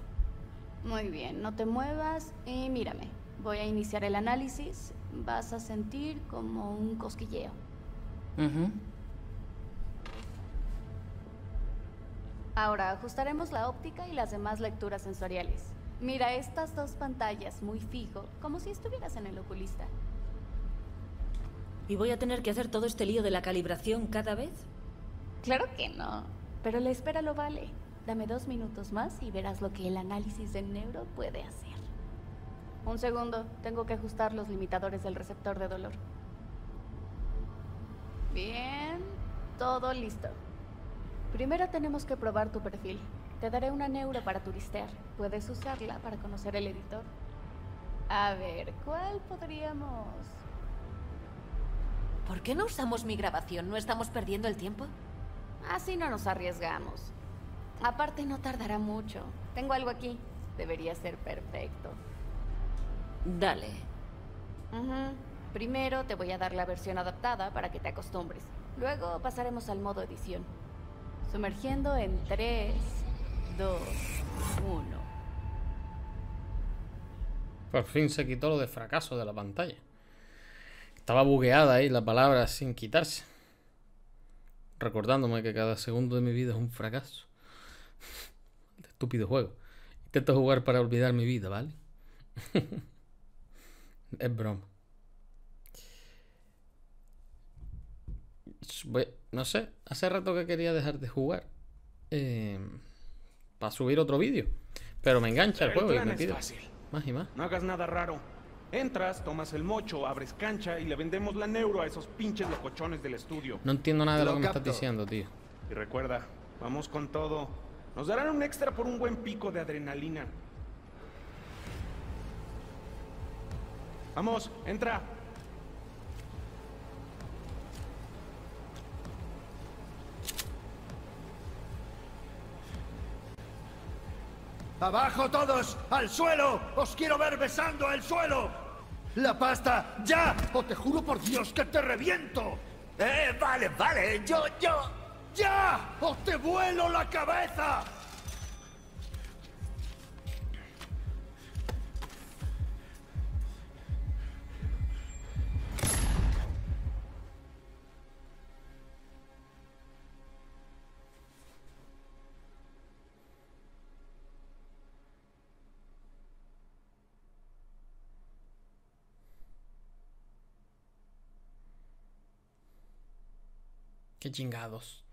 Muy bien, no te muevas y mírame. Voy a iniciar el análisis. Vas a sentir como un cosquilleo. Uh-huh. Ahora ajustaremos la óptica y las demás lecturas sensoriales. Mira estas dos pantallas muy fijo, como si estuvieras en el oculista. ¿Y voy a tener que hacer todo este lío de la calibración cada vez? Claro que no, pero la espera lo vale. Dame dos minutos más y verás lo que el análisis de neuro puede hacer. Un segundo, tengo que ajustar los limitadores del receptor de dolor. Bien, todo listo. Primero tenemos que probar tu perfil. Te daré una neuro para turistear. Puedes usarla para conocer el editor. A ver, ¿cuál podríamos...? ¿Por qué no usamos mi grabación? ¿No estamos perdiendo el tiempo? Así no nos arriesgamos. Aparte, no tardará mucho. Tengo algo aquí. Debería ser perfecto. Dale. Uh-huh. Primero te voy a dar la versión adaptada para que te acostumbres. Luego pasaremos al modo edición. Sumergiendo en tres, dos, uno. Por fin se quitó lo de fracaso de la pantalla. Estaba bugueada ahí la palabra sin quitarse. Recordándome que cada segundo de mi vida es un fracaso. Estúpido juego. Intento jugar para olvidar mi vida, ¿vale? Es broma. No sé, hace rato que quería dejar de jugar eh, para subir otro vídeo, pero me engancha el juego y me pido más y más. No hagas nada raro. Entras, tomas el mocho, abres cancha y le vendemos la neuro a esos pinches locochones del estudio. No entiendo nada de lo, lo que capto. me estás diciendo, tío. Y recuerda, vamos con todo. Nos darán un extra por un buen pico de adrenalina. Vamos, entra. ¡Abajo todos! ¡Al suelo! ¡Os quiero ver besando el suelo! ¡La pasta! ¡Ya! ¡O te juro por Dios que te reviento! ¡Eh, vale, vale! ¡Yo, yo! ¡Ya! ¡O te vuelo la cabeza! Qué chingados.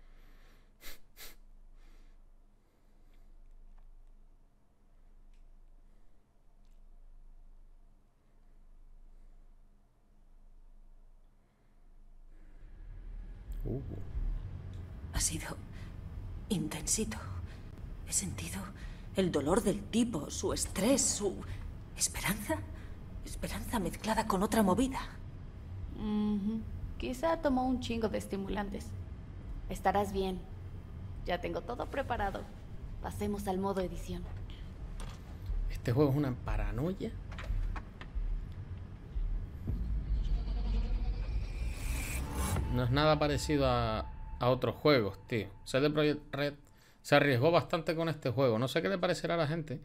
Uh. Ha sido intensito. He sentido el dolor del tipo, su estrés, su esperanza. Esperanza mezclada con otra movida. Mm-hmm. Quizá tomó un chingo de estimulantes. Estarás bien. Ya tengo todo preparado. Pasemos al modo edición. Este juego es una paranoia. No es nada parecido a, a otros juegos, tío. C D Projekt Red se arriesgó bastante con este juego. No sé qué le parecerá a la gente.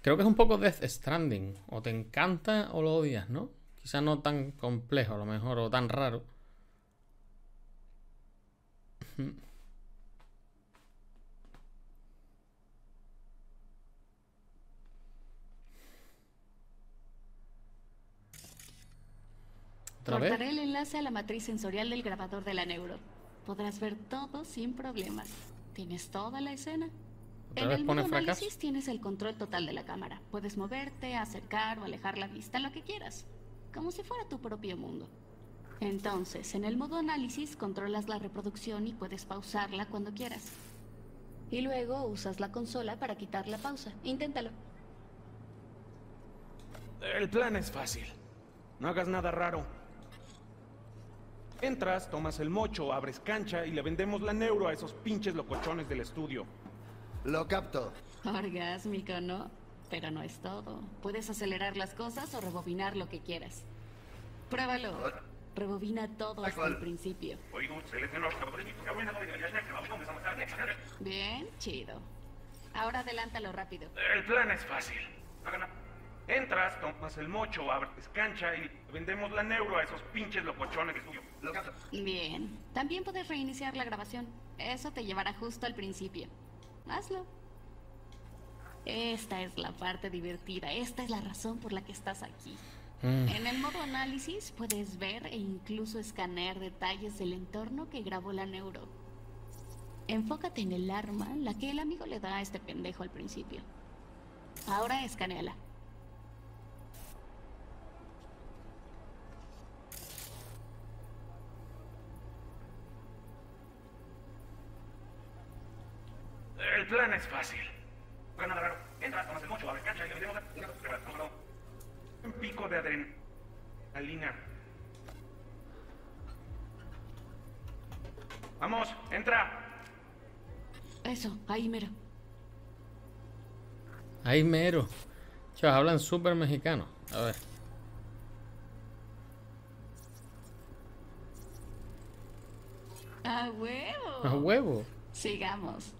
Creo que es un poco Death Stranding. O te encanta o lo odias, ¿no? Quizá no tan complejo, a lo mejor, o tan raro. Cortaré el enlace a la matriz sensorial del grabador de la neuro. Podrás ver todo sin problemas. Tienes toda la escena. En el modo análisis tienes el control total de la cámara. Puedes moverte, acercar o alejar la vista, lo que quieras. Como si fuera tu propio mundo. Entonces, en el modo análisis controlas la reproducción y puedes pausarla cuando quieras. Y luego usas la consola para quitar la pausa. Inténtalo. El plan es fácil. No hagas nada raro. Entras, tomas el mocho, abres cancha y le vendemos la neuro a esos pinches locochones del estudio. Lo capto. Orgásmico, ¿no? Pero no es todo. Puedes acelerar las cosas o rebobinar lo que quieras. Pruébalo. Rebobina todo hasta el principio. Bien, chido. Ahora adelántalo rápido. El plan es fácil. Entras, tomas el mocho, abres cancha y vendemos la neuro a esos pinches locochones. Bien. También puedes reiniciar la grabación. Eso te llevará justo al principio. Hazlo. Esta es la parte divertida. Esta es la razón por la que estás aquí. En el modo análisis puedes ver e incluso escanear detalles del entorno que grabó la neuro. Enfócate en el arma, la que el amigo le da a este pendejo al principio. Ahora escaneala. El plan es fácil. Entras, tomas el mocho, abre cancha y le metemos la... Un pico de adrenalina. Vamos, entra. Eso, ahí mero. Ahí mero. Chavos, hablan súper mexicano. A ver. A huevo. A huevo. Sigamos.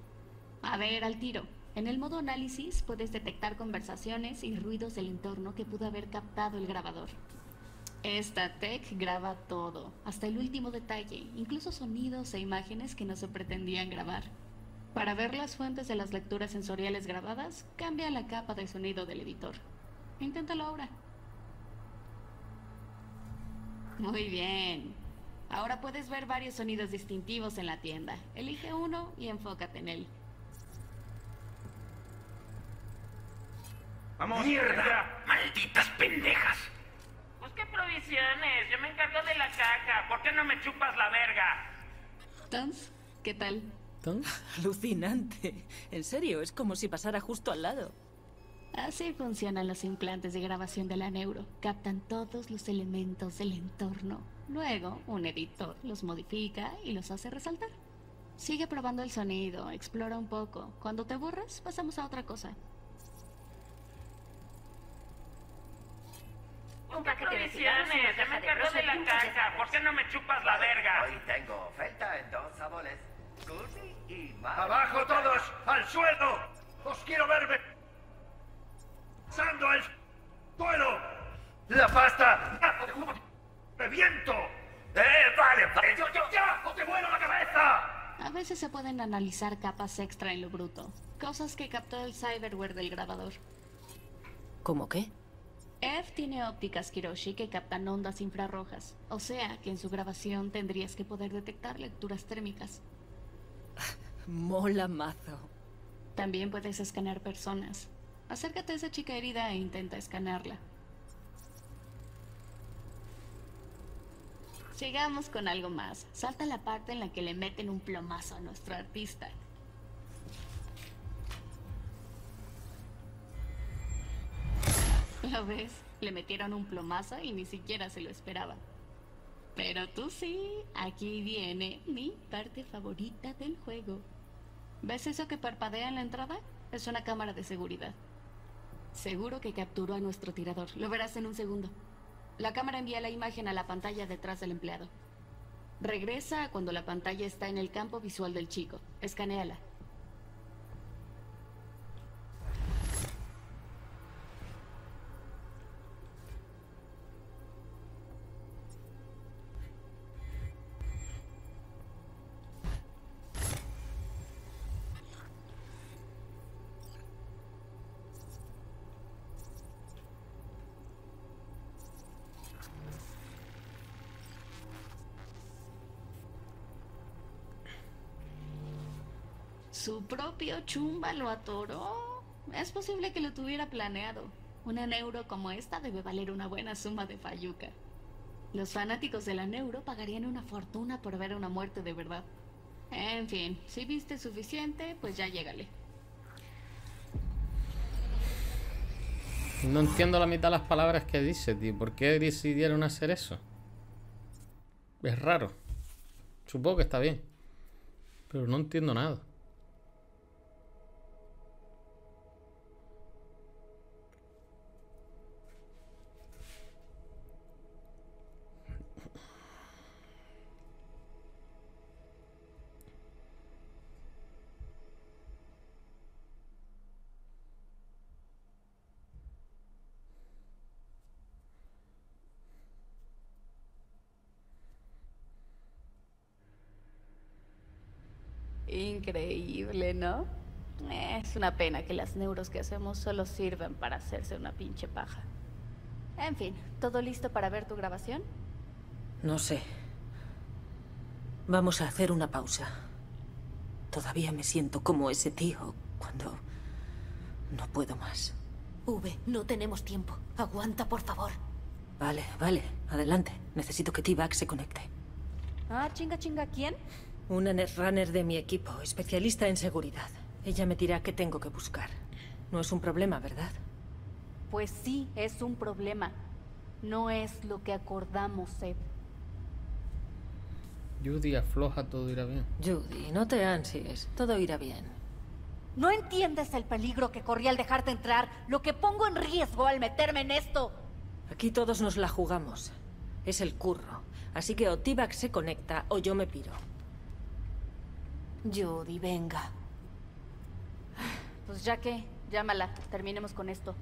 A ver, al tiro. En el modo análisis puedes detectar conversaciones y ruidos del entorno que pudo haber captado el grabador. Esta tech graba todo, hasta el último detalle, incluso sonidos e imágenes que no se pretendían grabar. Para ver las fuentes de las lecturas sensoriales grabadas, cambia la capa de sonido del editor. Inténtalo ahora. Muy bien. Ahora puedes ver varios sonidos distintivos en la tienda. Elige uno y enfócate en él. ¡Vamos! ¡Mierda! ¡Malditas pendejas! Busca provisiones. Yo me encargo de la caja. ¿Por qué no me chupas la verga? ¿Tons? ¿Qué tal? ¿Tons? Alucinante. En serio, es como si pasara justo al lado. Así funcionan los implantes de grabación de la neuro. Captan todos los elementos del entorno. Luego, un editor los modifica y los hace resaltar. Sigue probando el sonido, explora un poco. Cuando te aburras, pasamos a otra cosa. Un paquete de provisiones, ya me encargo de la caja. ¿Por qué no me chupas la verga? Hoy tengo oferta en dos sabores. Curry y madre. ¡Abajo todos! ¡Al suelo! ¡Os quiero verme! ¡Sando al suelo! ¡La pasta! ¡Reviento! ¡Eh, vale! vale. ¡Yo, yo, ya! ¡O te vuelo la cabeza! A veces se pueden analizar capas extra en lo bruto. Cosas que captó el cyberware del grabador. ¿Cómo qué? Ev tiene ópticas Kiroshi que captan ondas infrarrojas. O sea, que en su grabación tendrías que poder detectar lecturas térmicas. Mola mazo. También puedes escanear personas. Acércate a esa chica herida e intenta escanearla. Llegamos con algo más. Salta la parte en la que le meten un plomazo a nuestro artista. ¿Lo ves? Le metieron un plomazo y ni siquiera se lo esperaba. Pero tú sí, aquí viene mi parte favorita del juego. ¿Ves eso que parpadea en la entrada? Es una cámara de seguridad. Seguro que capturó a nuestro tirador. Lo verás en un segundo. La cámara envía la imagen a la pantalla detrás del empleado. Regresa cuando la pantalla está en el campo visual del chico. Escanéala. Su propio chumba lo atoró. Es posible que lo tuviera planeado. Una neuro como esta debe valer una buena suma de fayuca. Los fanáticos de la neuro pagarían una fortuna por ver una muerte de verdad. En fin, si viste suficiente, pues ya llégale. No entiendo la mitad de las palabras que dice, tío. ¿Por qué decidieron hacer eso? Es raro. Supongo que está bien, pero no entiendo nada. Increíble, ¿no? Es una pena que las neuros que hacemos solo sirvan para hacerse una pinche paja. En fin, ¿todo listo para ver tu grabación? No sé. Vamos a hacer una pausa. Todavía me siento como ese tío cuando no puedo más. V, no tenemos tiempo. Aguanta, por favor. Vale, vale. Adelante. Necesito que T-Bag se conecte. Ah, chinga, chinga. ¿Quién? Una netrunner de mi equipo, especialista en seguridad. Ella me dirá qué tengo que buscar. No es un problema, ¿verdad? Pues sí, es un problema. No es lo que acordamos, Seth. Judy, afloja, todo irá bien. Judy, no te ansies, todo irá bien. No entiendes el peligro que corrí al dejarte entrar, lo que pongo en riesgo al meterme en esto. Aquí todos nos la jugamos. Es el curro. Así que o T-Bag se conecta o yo me piro. Judy, venga. Pues ya que, llámala, terminemos con esto.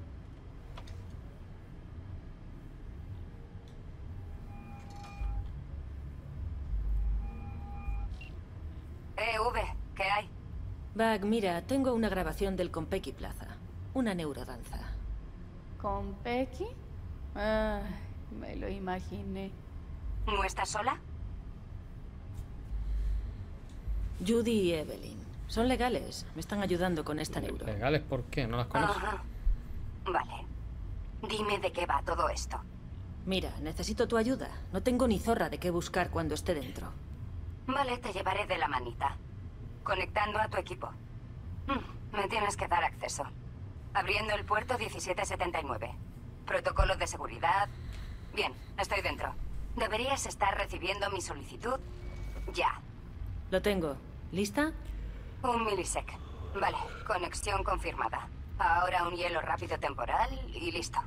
Eh, V, ¿qué hay? Bag, mira, tengo una grabación del Konpeki Plaza. Una neurodanza. ¿Konpeki? Ah, me lo imaginé. ¿No estás sola? Judy y Evelyn. Son legales. Me están ayudando con esta neuro. ¿Legales por qué? ¿No las conozco? Uh-huh. Vale. Dime de qué va todo esto. Mira, necesito tu ayuda. No tengo ni zorra de qué buscar cuando esté dentro. Vale, te llevaré de la manita. Conectando a tu equipo. Mm, me tienes que dar acceso. Abriendo el puerto diecisiete setenta y nueve. Protocolo de seguridad... Bien, estoy dentro. Deberías estar recibiendo mi solicitud ya. Lo tengo. ¿Lista? Un milisec. Vale, conexión confirmada. Ahora un hielo rápido temporal y listo.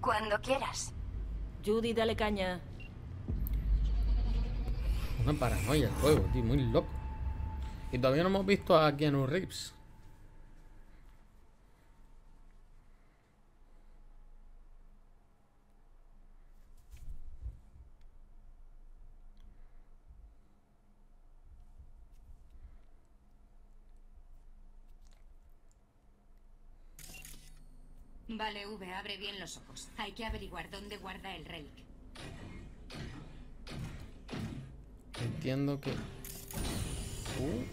Cuando quieras. Judy, dale caña. Una paranoia el juego, tío, muy loco. Y todavía no hemos visto a Keanu Reeves. Vale, V, abre bien los ojos. Hay que averiguar dónde guarda el Relic. Entiendo que... Uh.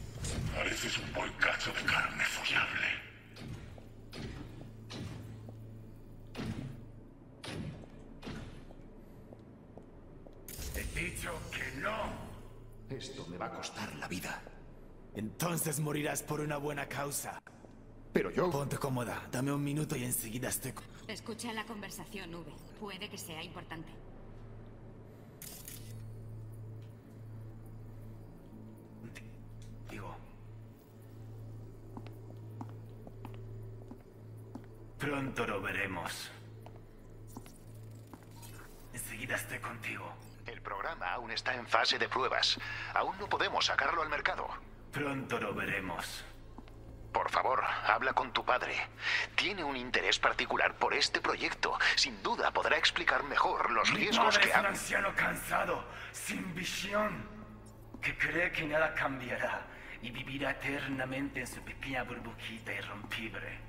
Pareces un buen cacho de carne follable. He dicho que no. Esto me va a costar la vida. Entonces morirás por una buena causa. Pero yo... Ponte cómoda, dame un minuto y enseguida estoy... Escucha la conversación, V. Puede que sea importante. Digo... Pronto lo veremos. Enseguida estoy contigo. El programa aún está en fase de pruebas. Aún no podemos sacarlo al mercado. Pronto lo veremos. Por favor, habla con tu padre. Tiene un interés particular por este proyecto. Sin duda podrá explicar mejor los riesgos que... Mi padre es un anciano cansado, sin visión, que cree que nada cambiará y vivirá eternamente en su pequeña burbujita irrompible.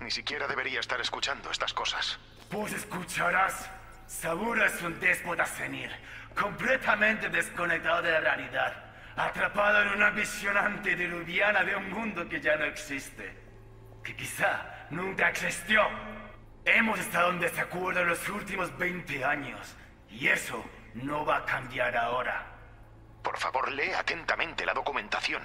Ni siquiera debería estar escuchando estas cosas. Pues escucharás. Saburo es un déspota senil, completamente desconectado de la realidad. Atrapado en una visión antediluviana de un mundo que ya no existe. Que quizá nunca existió. Hemos estado en desacuerdo en los últimos veinte años. Y eso no va a cambiar ahora. Por favor, lee atentamente la documentación.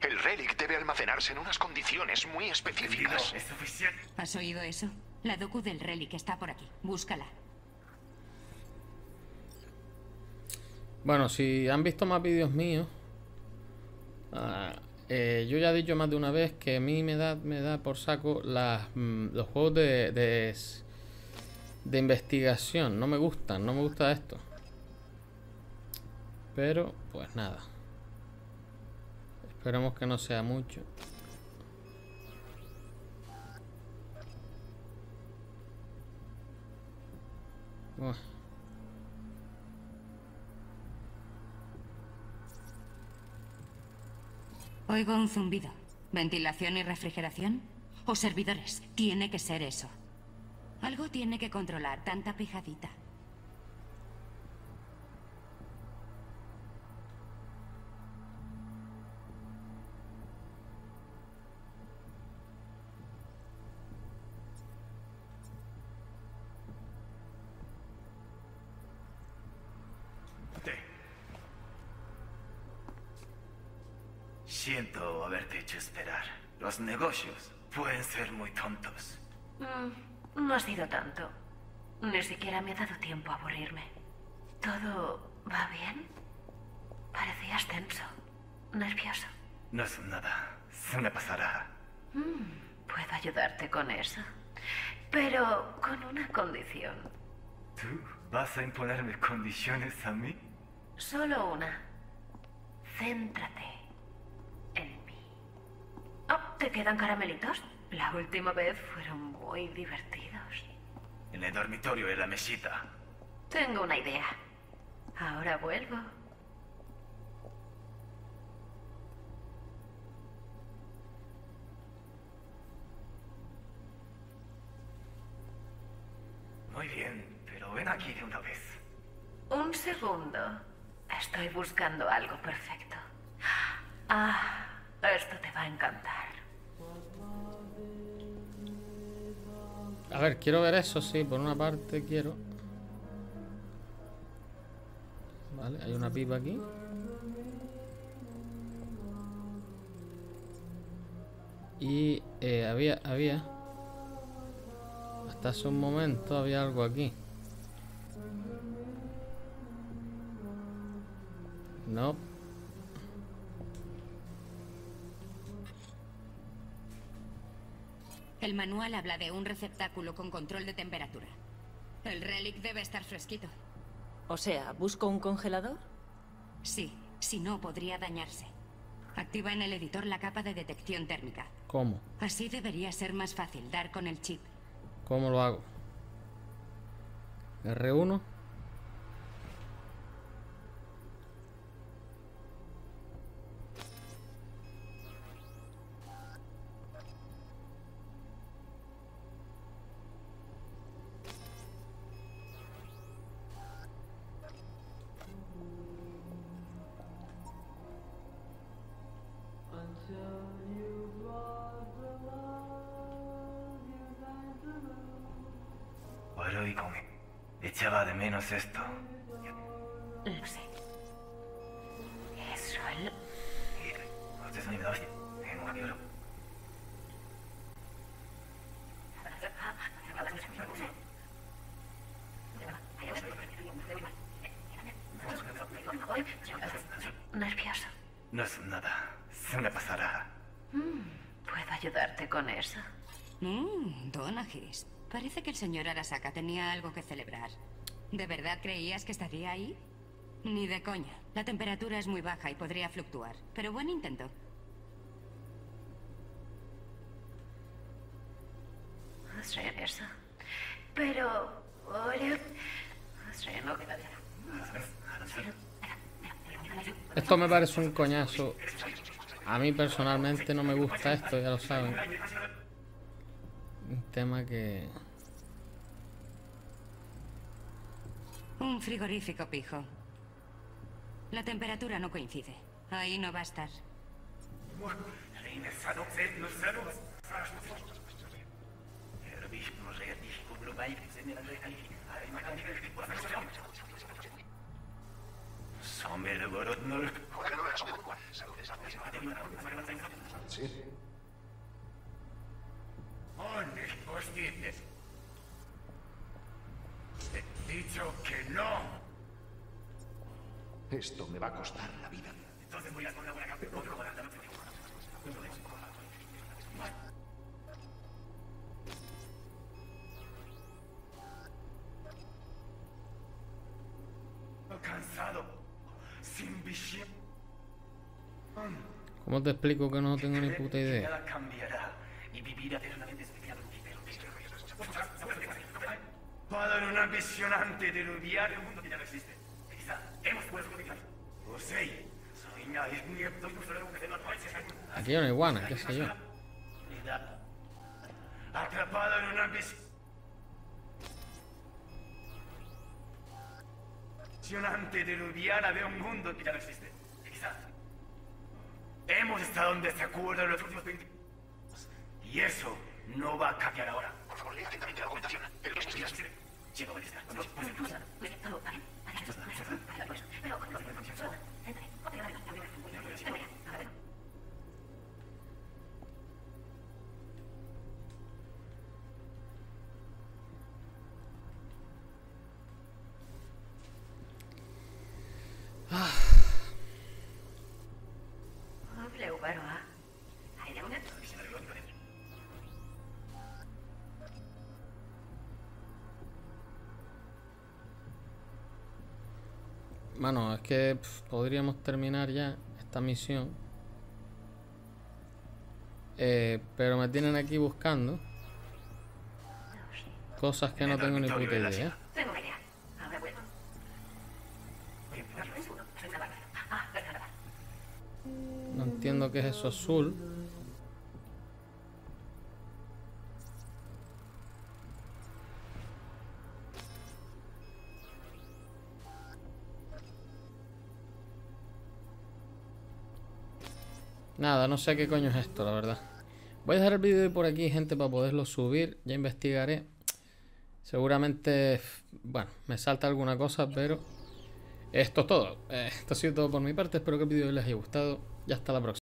El Relic debe almacenarse en unas condiciones muy específicas. ¿Es suficiente? ¿Has oído eso? La docu del Relic está por aquí. Búscala. Bueno, si han visto más vídeos míos... Ah, eh, yo ya he dicho más de una vez que a mí me da, me da por saco las, los juegos de, de, de investigación. No me gustan, no me gusta esto. Pero, pues nada. Esperemos que no sea mucho. Uf. Oigo un zumbido. ¿Ventilación y refrigeración? ¿O servidores? Tiene que ser eso. Algo tiene que controlar tanta pijadita. Siento haberte hecho esperar. Los negocios pueden ser muy tontos. Mm, no ha sido tanto. Ni siquiera me ha dado tiempo a aburrirme. ¿Todo va bien? Parecías tenso, nervioso. No es nada. Se me pasará. Mm, puedo ayudarte con eso. Pero con una condición. ¿Tú vas a imponerme condiciones a mí? Solo una. Céntrate. Oh, ¿te quedan caramelitos? La última vez fueron muy divertidos. En el dormitorio, en la mesita. Tengo una idea. Ahora vuelvo. Muy bien, pero ven aquí de una vez. Un segundo. Estoy buscando algo perfecto. Ah, esto te va a encantar. A ver, quiero ver eso, sí, por una parte quiero. Vale, hay una pipa aquí. Y eh, había, había hasta hace un momento había algo aquí. No. El manual habla de un receptáculo con control de temperatura. El Relic debe estar fresquito. O sea, ¿busco un congelador? Sí, si no podría dañarse. Activa en el editor la capa de detección térmica. ¿Cómo? Así debería ser más fácil dar con el chip. ¿Cómo lo hago? R uno. Echaba de menos esto. Lo sé. Eso es lo... Nervioso. No es nada. Se me pasará. ¿Puedo ayudarte con eso? Mmm, Donagis. Parece que el señor Arasaka tenía algo que celebrar. ¿De verdad creías que estaría ahí? Ni de coña. La temperatura es muy baja y podría fluctuar, pero buen intento. Pero... Esto me parece un coñazo. A mí personalmente no me gusta esto, ya lo saben. Un tema que... Un frigorífico pijo. La temperatura no coincide. Ahí no va a estar. Sí. He dicho que no. Esto me va a costar la vida. Entonces voy a colaborar a Pedro. Cansado. Sin visión. ¿Cómo te explico que no tengo ni puta idea? Nada cambiará y vivirá eternamente. Para en una visionante de odiar el mundo que ya no existe. Quizá hemos podido comunicar. O sea, soy una nieto de un cerebro que no puede ser. Aquí hay una iguana, qué sé yo. Atrapado en una visionante de odiar de un mundo que ya no existe. Quizá hemos estado en desacuerdo en los últimos veinte. Y eso no va a cambiar ahora. Por favor, lea atentamente la documentación. Pero estoy a hacer. Llego a estar. No puedo cruzar. Mano, es que pff, podríamos terminar ya esta misión. Eh, pero me tienen aquí buscando cosas que no tengo ni puta idea. No entiendo qué es eso azul. Nada, no sé qué coño es esto, la verdad. Voy a dejar el vídeo por aquí, gente, para poderlo subir. Ya investigaré. Seguramente, bueno, me salta alguna cosa, pero esto es todo. Esto ha sido todo por mi parte. Espero que el vídeo les haya gustado. Y hasta la próxima.